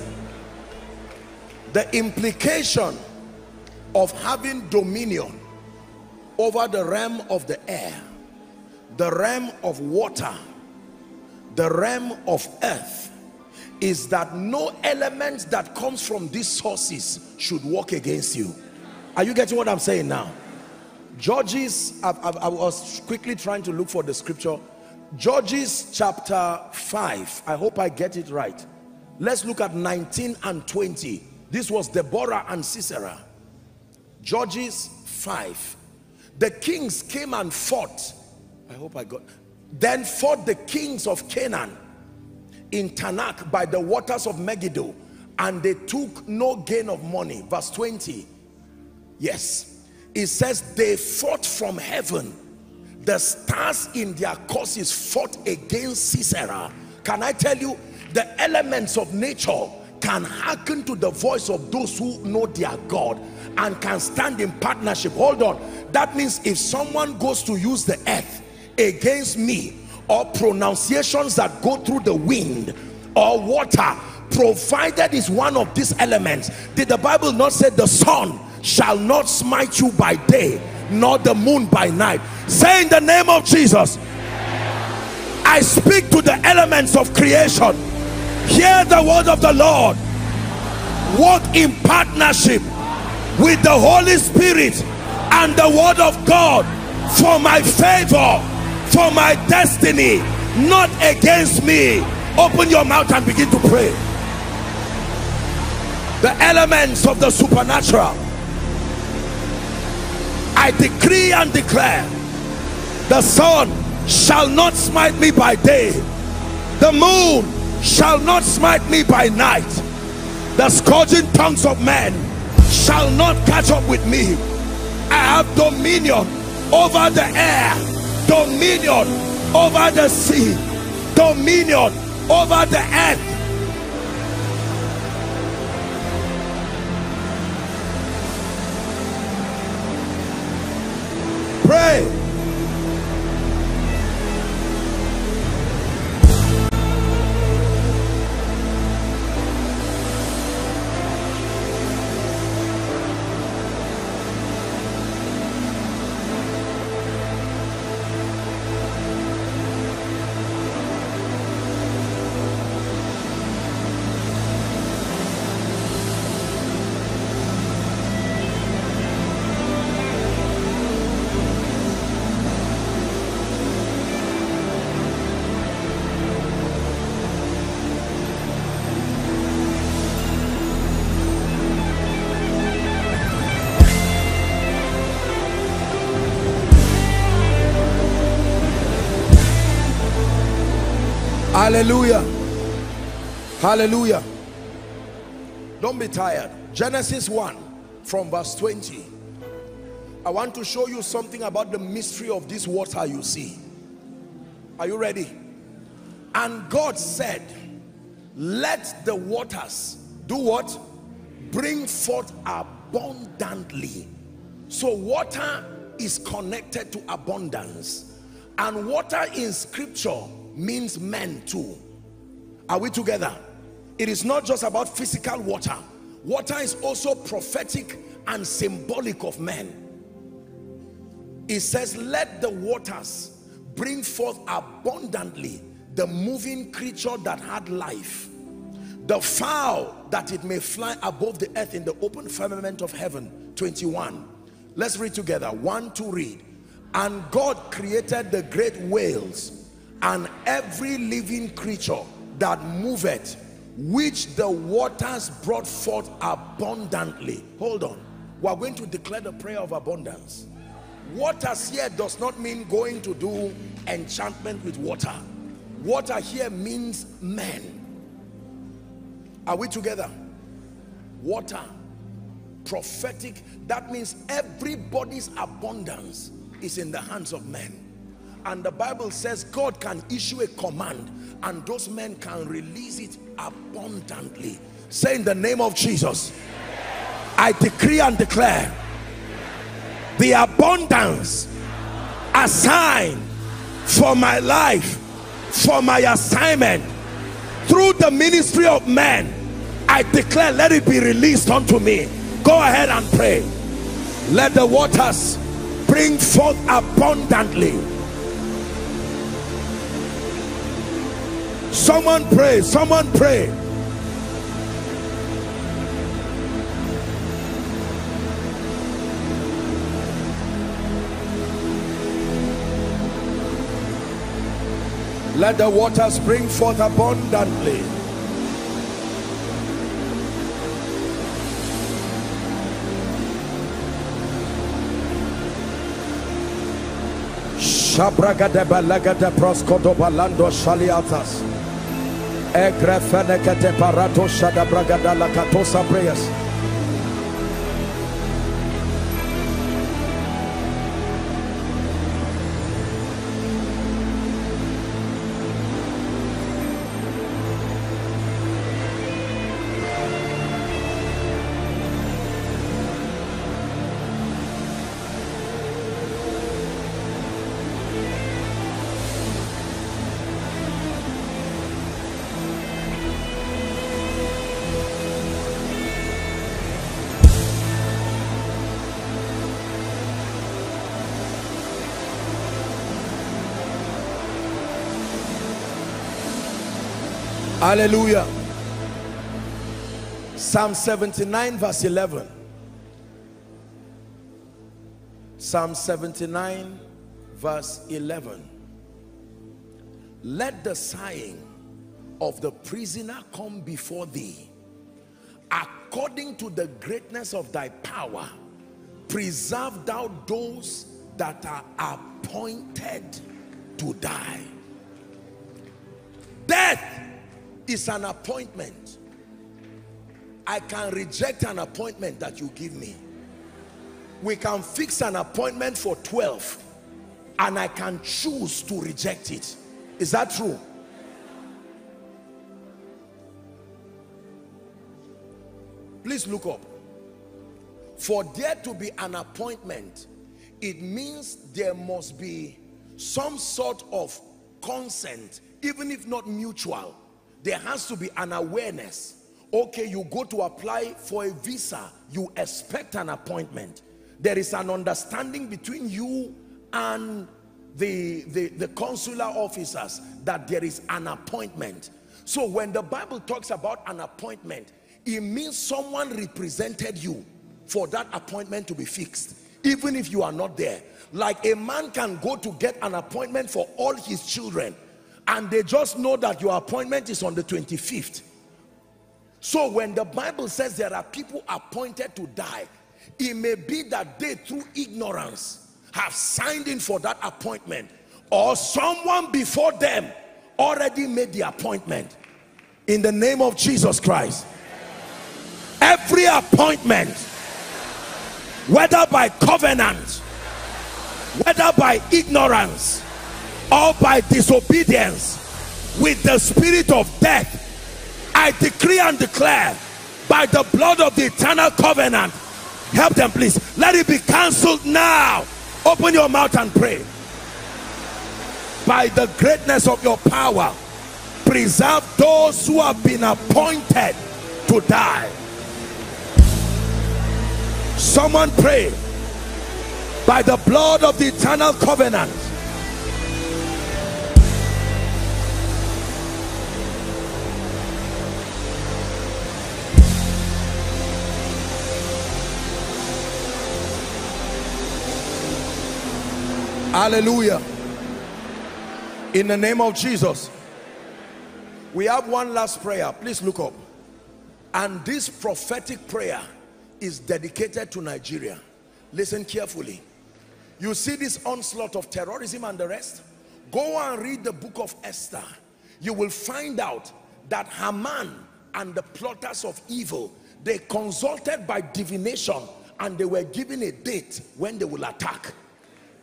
the implication of having dominion over the realm of the air, the realm of water, the realm of earth is that no element that comes from these sources should work against you. Are you getting what I'm saying now? Judges, I was quickly trying to look for the scripture. Judges chapter 5, I hope I get it right. Let's look at 19 and 20. This was Deborah and Sisera. Judges 5. The kings came and fought. I hope I got. Then fought the kings of Canaan in Tanakh by the waters of Megiddo, and they took no gain of money. Verse 20. Yes. It says they fought from heaven. The stars in their courses fought against Sisera. Can I tell you, the elements of nature can hearken to the voice of those who know their God and can stand in partnership. Hold on. That means if someone goes to use the earth against me, or pronunciations that go through the wind or water, provided is one of these elements. Did the Bible not say the sun shall not smite you by day, not the moon by night? Say in the name of Jesus, I speak to the elements of creation. Hear the word of the Lord. Walk in partnership with the Holy Spirit and the word of God for my favor, for my destiny, not against me. Open your mouth and begin to pray. The elements of the supernatural, I decree and declare, the sun shall not smite me by day, the moon shall not smite me by night, the scourging tongues of men shall not catch up with me. I have dominion over the air, dominion over the sea, dominion over the earth. Pray. Hallelujah. Hallelujah. Don't be tired. Genesis 1 from verse 20. I want to show you something about the mystery of this water you see. Are you ready? And God said, let the waters do what? Bring forth abundantly. So water is connected to abundance. And water in scripture means men too. Are we together? It is not just about physical water. Water is also prophetic and symbolic of men. It says, let the waters bring forth abundantly the moving creature that had life, the fowl that it may fly above the earth in the open firmament of heaven. 21. Let's read together. 1, 2, read. And God created the great whales and every living creature that moveth, which the waters brought forth abundantly. Hold on. We are going to declare the prayer of abundance. Waters here does not mean going to do enchantment with water. Water here means men. Are we together? Water, prophetic, that means everybody's abundance is in the hands of men. And the Bible says God can issue a command and those men can release it abundantly. Say, in the name of Jesus, I decree and declare the abundance assigned for my life, for my assignment, through the ministry of men, I declare, let it be released unto me. Go ahead and pray. Let the waters bring forth abundantly. Someone pray, someone pray. Let the waters bring forth abundantly. Hallelujah. Psalm 79 verse 11. Psalm 79 verse 11. Let the sighing of the prisoner come before thee. According to the greatness of thy power, preserve thou those that are appointed to die. Death is an appointment. I can reject an appointment that you give me. We can fix an appointment for 12 and I can choose to reject it. Is that true? Please look up. For there to be an appointment, it means there must be some sort of consent, even if not mutual. There has to be an awareness. Okay, you go to apply for a visa, you expect an appointment. There is an understanding between you and the consular officers that there is an appointment. So when the Bible talks about an appointment, it means someone represented you for that appointment to be fixed, even if you are not there. Like a man can go to get an appointment for all his children, and they just know that your appointment is on the 25th. So when the Bible says there are people appointed to die, it may be that they through ignorance have signed in for that appointment, or someone before them already made the appointment. In the name of Jesus Christ, every appointment, whether by covenant, whether by ignorance, or by disobedience with the spirit of death, I decree and declare by the blood of the eternal covenant, help them please, let it be cancelled now. Open your mouth and pray. By the greatness of your power, preserve those who have been appointed to die. Someone pray. By the blood of the eternal covenant, Hallelujah. In the name of Jesus. We have one last prayer. Please look up. And this prophetic prayer is dedicated to Nigeria. Listen carefully. You see this onslaught of terrorism and the rest? Go and read the book of Esther. You will find out that Haman and the plotters of evil, they consulted by divination and they were given a date when they will attack.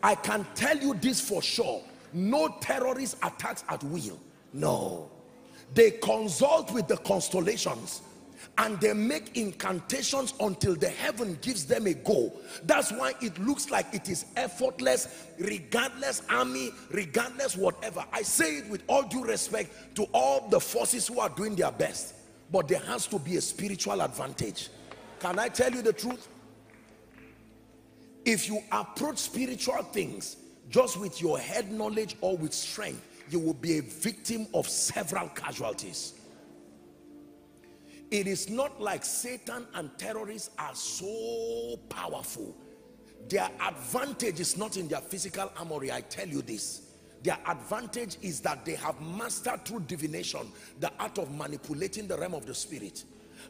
I can tell you this for sure. No terrorist attacks at will. No. They consult with the constellations and they make incantations until the heaven gives them a go. That's why it looks like it is effortless, regardless army, regardless whatever. I say it with all due respect to all the forces who are doing their best, but there has to be a spiritual advantage. Can I tell you the truth? If you approach spiritual things just with your head knowledge or with strength, you will be a victim of several casualties. It is not like Satan and terrorists are so powerful. Their advantage is not in their physical armory, I tell you this. Their advantage is that they have mastered through divination the art of manipulating the realm of the spirit.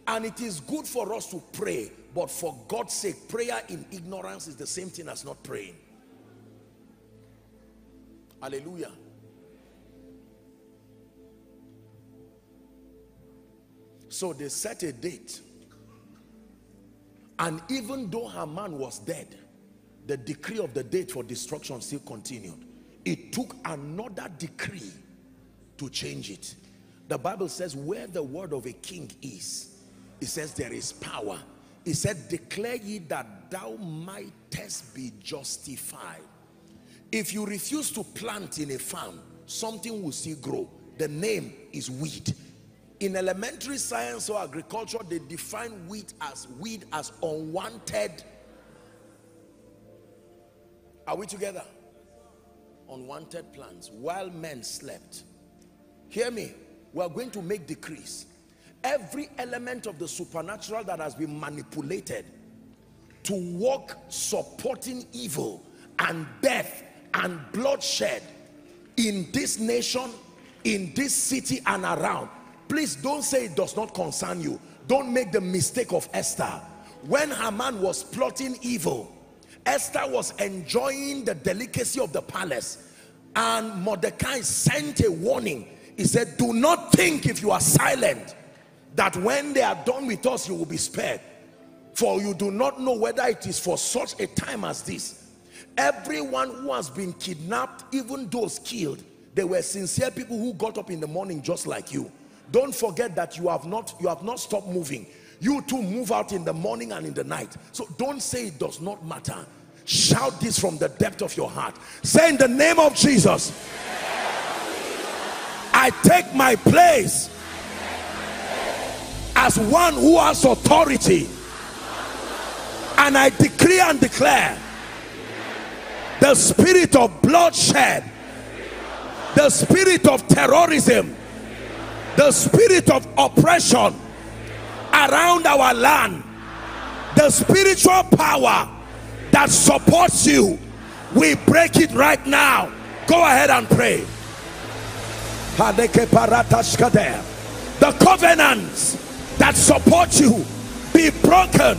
And it is good for us to pray, but for God's sake, prayer in ignorance is the same thing as not praying. Hallelujah. So they set a date, and even though Haman was dead, the decree of the date for destruction still continued. It took another decree to change it. The Bible says where the word of a king is, it says there is power. It said, declare ye that thou mightest be justified. If you refuse to plant in a farm, something will still grow. The name is weed. In elementary science or agriculture, they define weed as unwanted. Are we together? Unwanted plants while men slept. Hear me, we are going to make decrees. Every element of the supernatural that has been manipulated to work supporting evil and death and bloodshed in this nation, in this city and around. Please don't say it does not concern you. Don't make the mistake of Esther. When Haman was plotting evil, Esther was enjoying the delicacy of the palace, and Mordecai sent a warning. He said, do not think if you are silent that when they are done with us, you will be spared. For you do not know whether it is for such a time as this. Everyone who has been kidnapped, even those killed, they were sincere people who got up in the morning just like you. Don't forget that you have not stopped moving. You too move out in the morning and in the night. So don't say it does not matter. Shout this from the depth of your heart. Say, in the name of Jesus, I take my place as one who has authority, and I decree and declare the spirit of bloodshed, the spirit of terrorism, the spirit of oppression around our land, the spiritual power that supports you, we break it right now. Go ahead and pray. The covenants that support you be broken.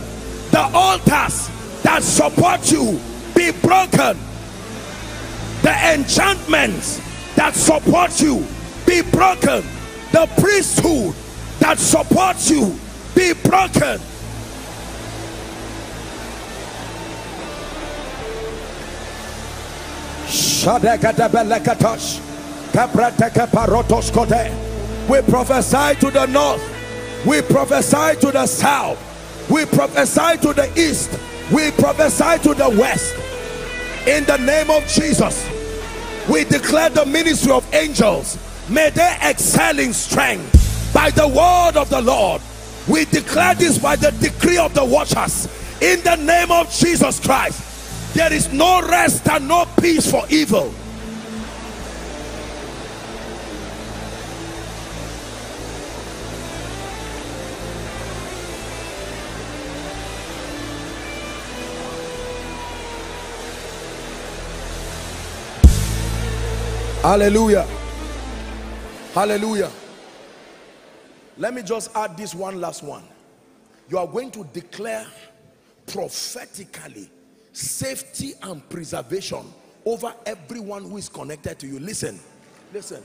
The altars that support you be broken. The enchantments that support you be broken. The priesthood that supports you be broken. We prophesy to the north, we prophesy to the south, we prophesy to the east, we prophesy to the west. In the name of Jesus, we declare the ministry of angels. May they excel in strength by the word of the Lord. We declare this by the decree of the watchers. In the name of Jesus Christ, there is no rest and no peace for evil. Hallelujah. Hallelujah. Let me just add this one last one. You are going to declare prophetically safety and preservation over everyone who is connected to you. Listen, listen.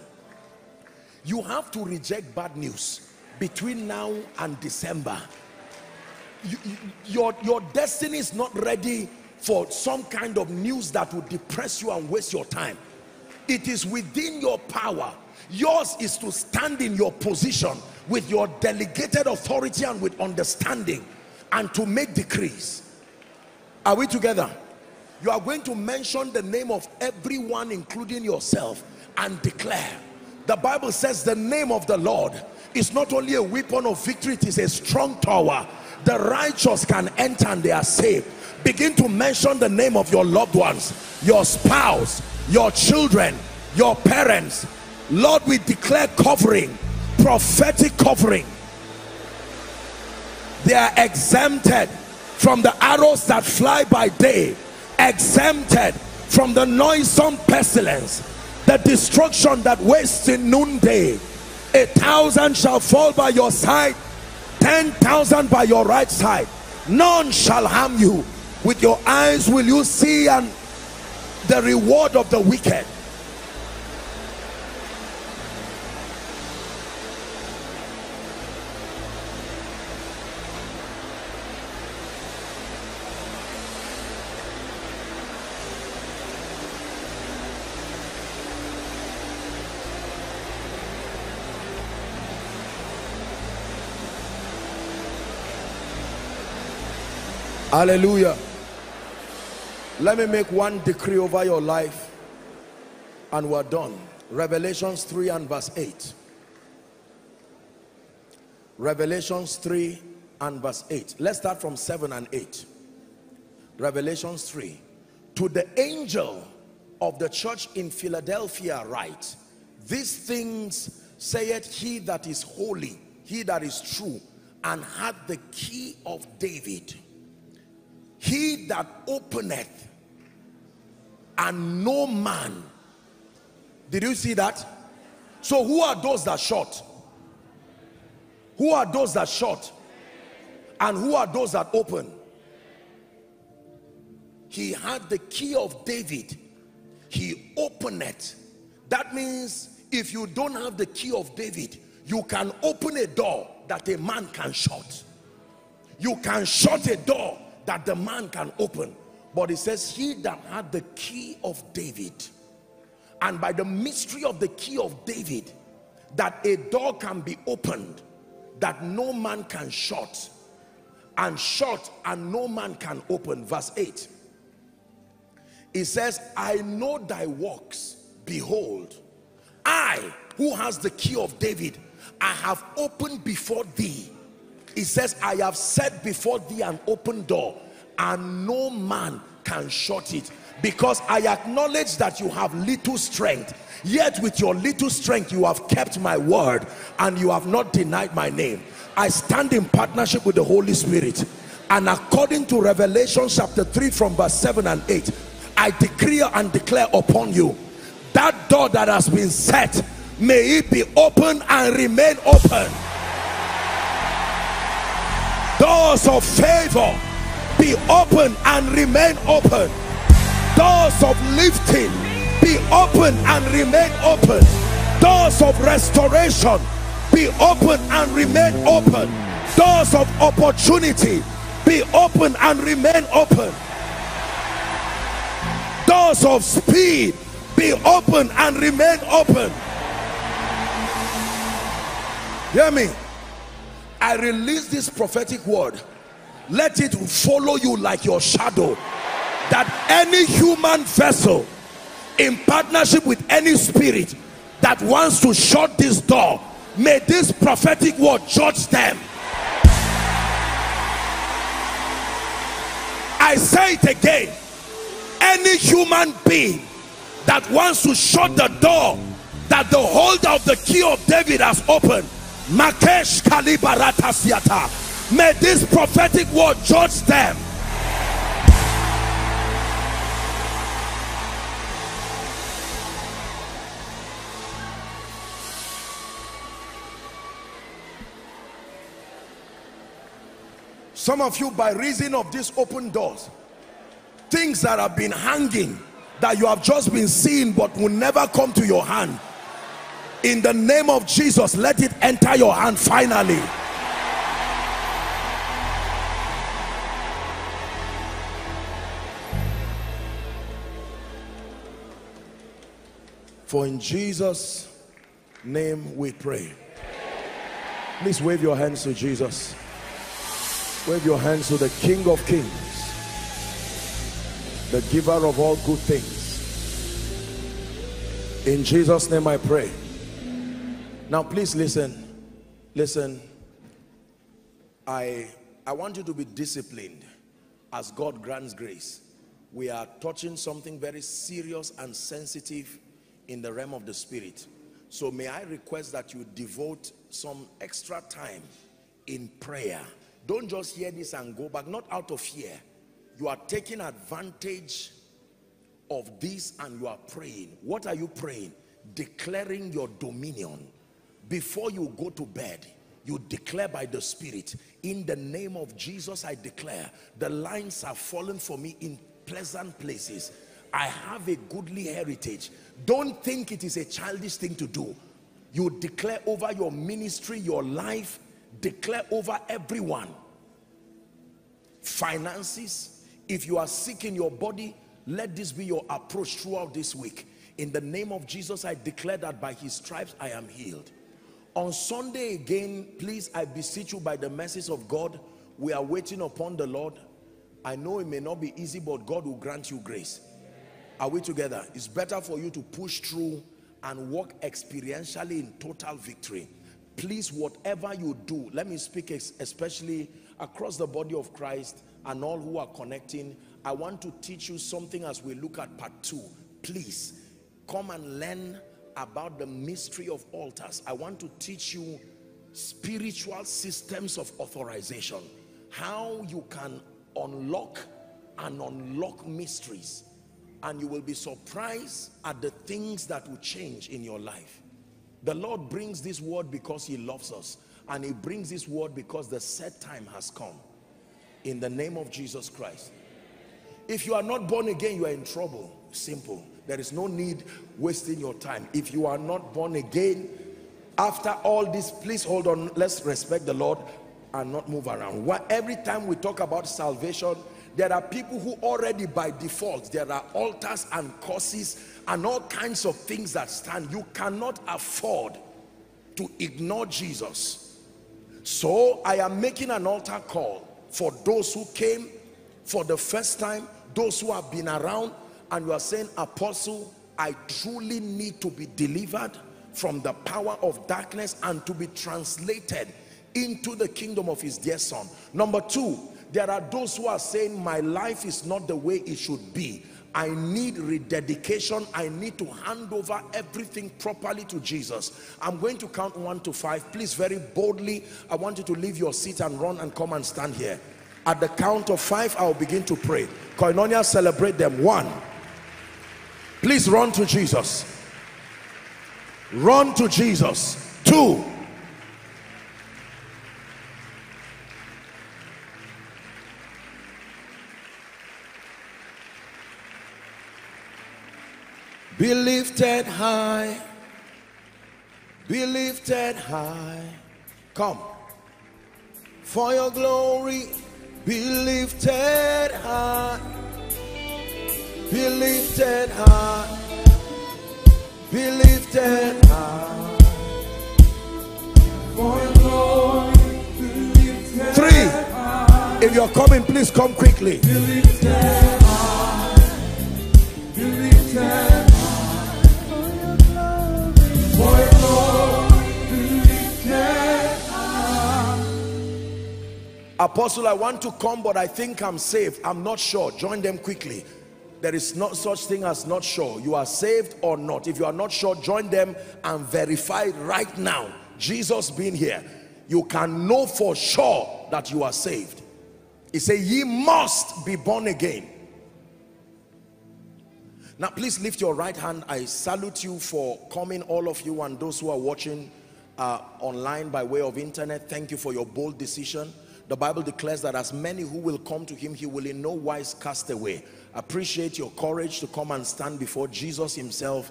You have to reject bad news between now and December. Your destiny is not ready for some kind of news that will depress you and waste your time. It is within your power. Yours is to stand in your position with your delegated authority and with understanding, and to make decrees. Are we together? You are going to mention the name of everyone, including yourself, and declare. The Bible says the name of the Lord is not only a weapon of victory, it is a strong tower. The righteous can enter and they are saved. Begin to mention the name of your loved ones, your spouse, your children, your parents. Lord, we declare covering, prophetic covering. They are exempted from the arrows that fly by day, exempted from the noisome pestilence, the destruction that wastes in noonday. 1,000 shall fall by your side, 10,000 by your right side. None shall harm you. With your eyes will you see and the reward of the wicked. Hallelujah. Let me make one decree over your life and we're done. Revelations 3 and verse 8. Revelations 3 and verse 8. Let's start from 7 and 8. Revelations 3. To the angel of the church in Philadelphia write, these things saith he that is holy, he that is true, and hath the key of David. He that openeth, and no man. Did you see that? So who are those that shut? Who are those that shut? And who are those that open? He had the key of David. He openeth. That means if you don't have the key of David, you can open a door that a man can shut. You can shut a door that the man can open. But it says he that had the key of David, and by the mystery of the key of David, that a door can be opened that no man can shut, and shut and no man can open. Verse 8, it says, I know thy works, behold, I who has the key of David, I have opened before thee. It says, I have set before thee an open door, and no man can shut it, because I acknowledge that you have little strength, yet with your little strength you have kept my word, and you have not denied my name. I stand in partnership with the Holy Spirit, and according to Revelation chapter 3 from verse 7 and 8, I decree and declare upon you, that door that has been set, may it be open and remain open. Doors of favor, be open and remain open. Doors of lifting, be open and remain open. Doors of restoration, be open and remain open. Doors of opportunity, be open and remain open. Doors of speed, be open and remain open. Hear me? I release this prophetic word. Let it follow you like your shadow. That any human vessel in partnership with any spirit that wants to shut this door, may this prophetic word judge them. I say it again. Any human being that wants to shut the door that the holder of the key of David has opened, Makesh Kalibarata Siata, may this prophetic word judge them. Some of you, by reason of these open doors, things that have been hanging, that you have just been seeing but will never come to your hand, in the name of Jesus, let it enter your hand finally. For in Jesus' name we pray. Please wave your hands to Jesus. Wave your hands to the King of Kings, the giver of all good things. In Jesus' name I pray. Now please listen. I want you to be disciplined as God grants grace. We are touching something very serious and sensitive in the realm of the spirit. So may I request that you devote some extra time in prayer. Don't just hear this and go back, not out of fear. You are taking advantage of this and you are praying. What are you praying? Declaring your dominion. Before you go to bed, you declare by the Spirit, in the name of Jesus I declare, the lines have fallen for me in pleasant places. I have a goodly heritage. Don't think it is a childish thing to do. You declare over your ministry, your life, declare over everyone. Finances, if you are sick in your body, let this be your approach throughout this week. In the name of Jesus, I declare that by his stripes I am healed. On Sunday again, please, I beseech you by the mercies of God, we are waiting upon the Lord. I know it may not be easy, but God will grant you grace. Are we together? It's better for you to push through and walk experientially in total victory. Please, whatever you do, let me speak especially across the body of Christ and all who are connecting. I want to teach you something as we look at part 2. Please, come and learn about the mystery of altars. I want to teach you spiritual systems of authorization, how you can unlock and unlock mysteries. And you will be surprised at the things that will change in your life. The Lord brings this word because he loves us. And he brings this word because the set time has come. In the name of Jesus Christ. If you are not born again, you are in trouble. Simple. There is no need wasting your time. If you are not born again, after all this, please hold on. Let's respect the Lord and not move around. Every time we talk about salvation, there are people who already by default, there are altars and curses and all kinds of things that stand. You cannot afford to ignore Jesus. So I am making an altar call for those who came for the first time, those who have been around, and you are saying, Apostle, I truly need to be delivered from the power of darkness and to be translated into the kingdom of his dear son. Number 2, there are those who are saying, my life is not the way it should be. I need rededication. I need to hand over everything properly to Jesus. I'm going to count 1 to 5. Please, very boldly, I want you to leave your seat and run and come and stand here. At the count of 5, I'll begin to pray. Koinonia, celebrate them. 1. Please run to Jesus. Run to Jesus. 2. Be lifted high, be lifted high, come, for your glory, be lifted high, be lifted high, be lifted high, for your glory, be lifted high. 3, if you're coming, please come quickly. Be lifted high, be lifted high. Apostle, I want to come, but I think I'm saved. I'm not sure. Join them quickly. There is no such thing as not sure. You are saved or not. If you are not sure, join them and verify right now. Jesus being here, you can know for sure that you are saved. He said, ye must be born again. Now, please lift your right hand. I salute you for coming, all of you, and those who are watching online by way of internet. Thank you for your bold decision. The Bible declares that as many who will come to him, he will in no wise cast away. Appreciate your courage to come and stand before Jesus himself.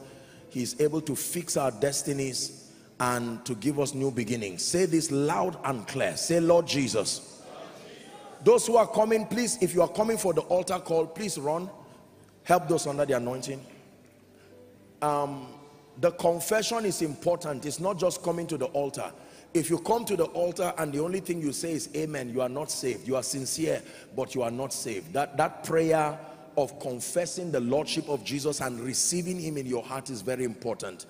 He is able to fix our destinies and to give us new beginnings. Say this loud and clear. Say, Lord Jesus. Those who are coming, please, if you are coming for the altar call, please run. Help those under the anointing. The confession is important. It's not just coming to the altar. If you come to the altar and the only thing you say is amen, you are not saved. You are sincere, but you are not saved. That prayer of confessing the Lordship of Jesus and receiving him in your heart is very important.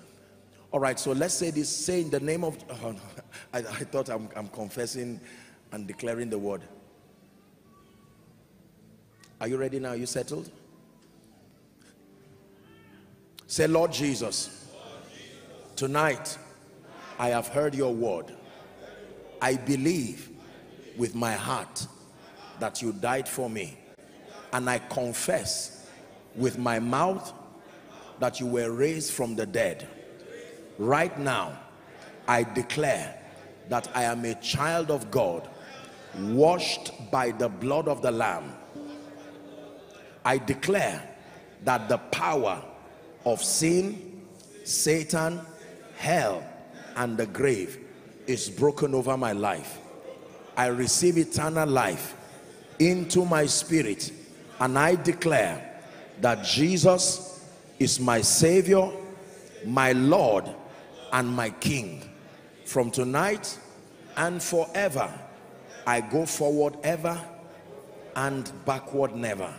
All right, so let's say this. Say in the name of... Oh, no, I thought I'm confessing and declaring the word. Are you ready now? Are you settled? Say, Lord Jesus, tonight I have heard your word. I believe with my heart that you died for me, and I confess with my mouth that you were raised from the dead. Right now, I declare that I am a child of God, washed by the blood of the Lamb. I declare that the power of sin, Satan, hell, and the grave is broken over my life. I receive eternal life into my spirit, and I declare that Jesus is my Savior, my Lord, and my King. From tonight and forever, I go forward ever and backward never.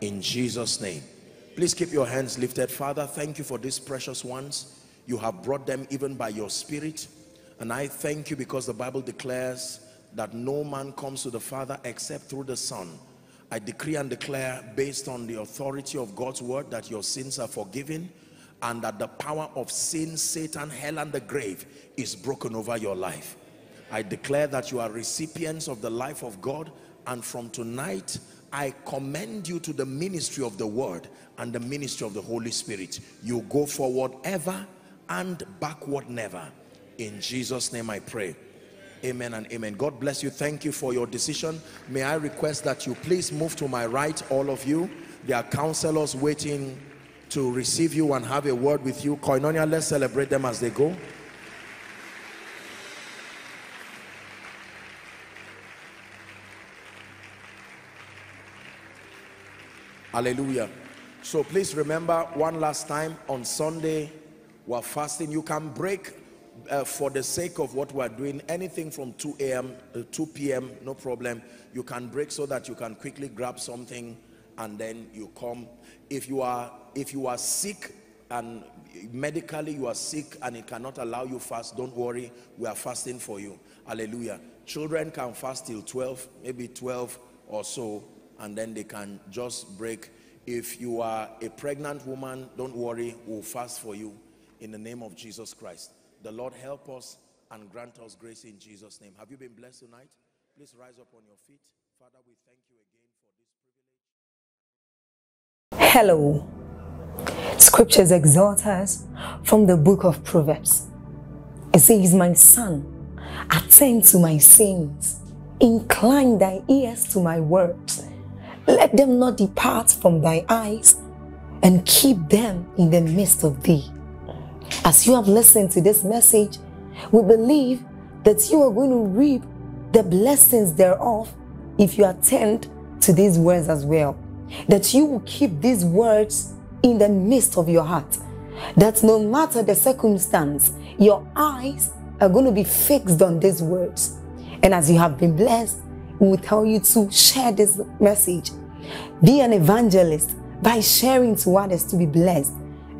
In Jesus' name. Please keep your hands lifted. Father, thank you for these precious ones. You have brought them even by your Spirit. And I thank you because the Bible declares that no man comes to the Father except through the Son. I decree and declare, based on the authority of God's word, that your sins are forgiven and that the power of sin, Satan, hell, and the grave is broken over your life. I declare that you are recipients of the life of God, and from tonight, I commend you to the ministry of the word and the ministry of the Holy Spirit. You go forward ever and backward never. In Jesus' name I pray. Amen and amen. God bless you. Thank you for your decision. May I request that you please move to my right, all of you. There are counselors waiting to receive you and have a word with you. Koinonia, let's celebrate them as they go. Hallelujah. So please remember one last time, on Sunday we're fasting. You can break for the sake of what we're doing, anything from 2 p.m. no problem. You can break so that you can quickly grab something and then you come. If you are sick and medically you are sick and it cannot allow you fast, don't worry, we are fasting for you. Hallelujah. Children can fast till 12, maybe 12 or so, and then they can just break. If you are a pregnant woman, don't worry, we'll fast for you in the name of Jesus Christ. The Lord help us and grant us grace in Jesus' name. Have you been blessed tonight? Please rise up on your feet. Father, we thank you again for this privilege. Hello. Scriptures exhort us from the book of Proverbs. It says, my son, attend to my sins. Incline thy ears to my words. Let them not depart from thy eyes, and keep them in the midst of thee. As you have listened to this message, we believe that you are going to reap the blessings thereof if you attend to these words as well. That you will keep these words in the midst of your heart. That no matter the circumstance, your eyes are going to be fixed on these words. And as you have been blessed, we will tell you to share this message. Be an evangelist by sharing to others to be blessed.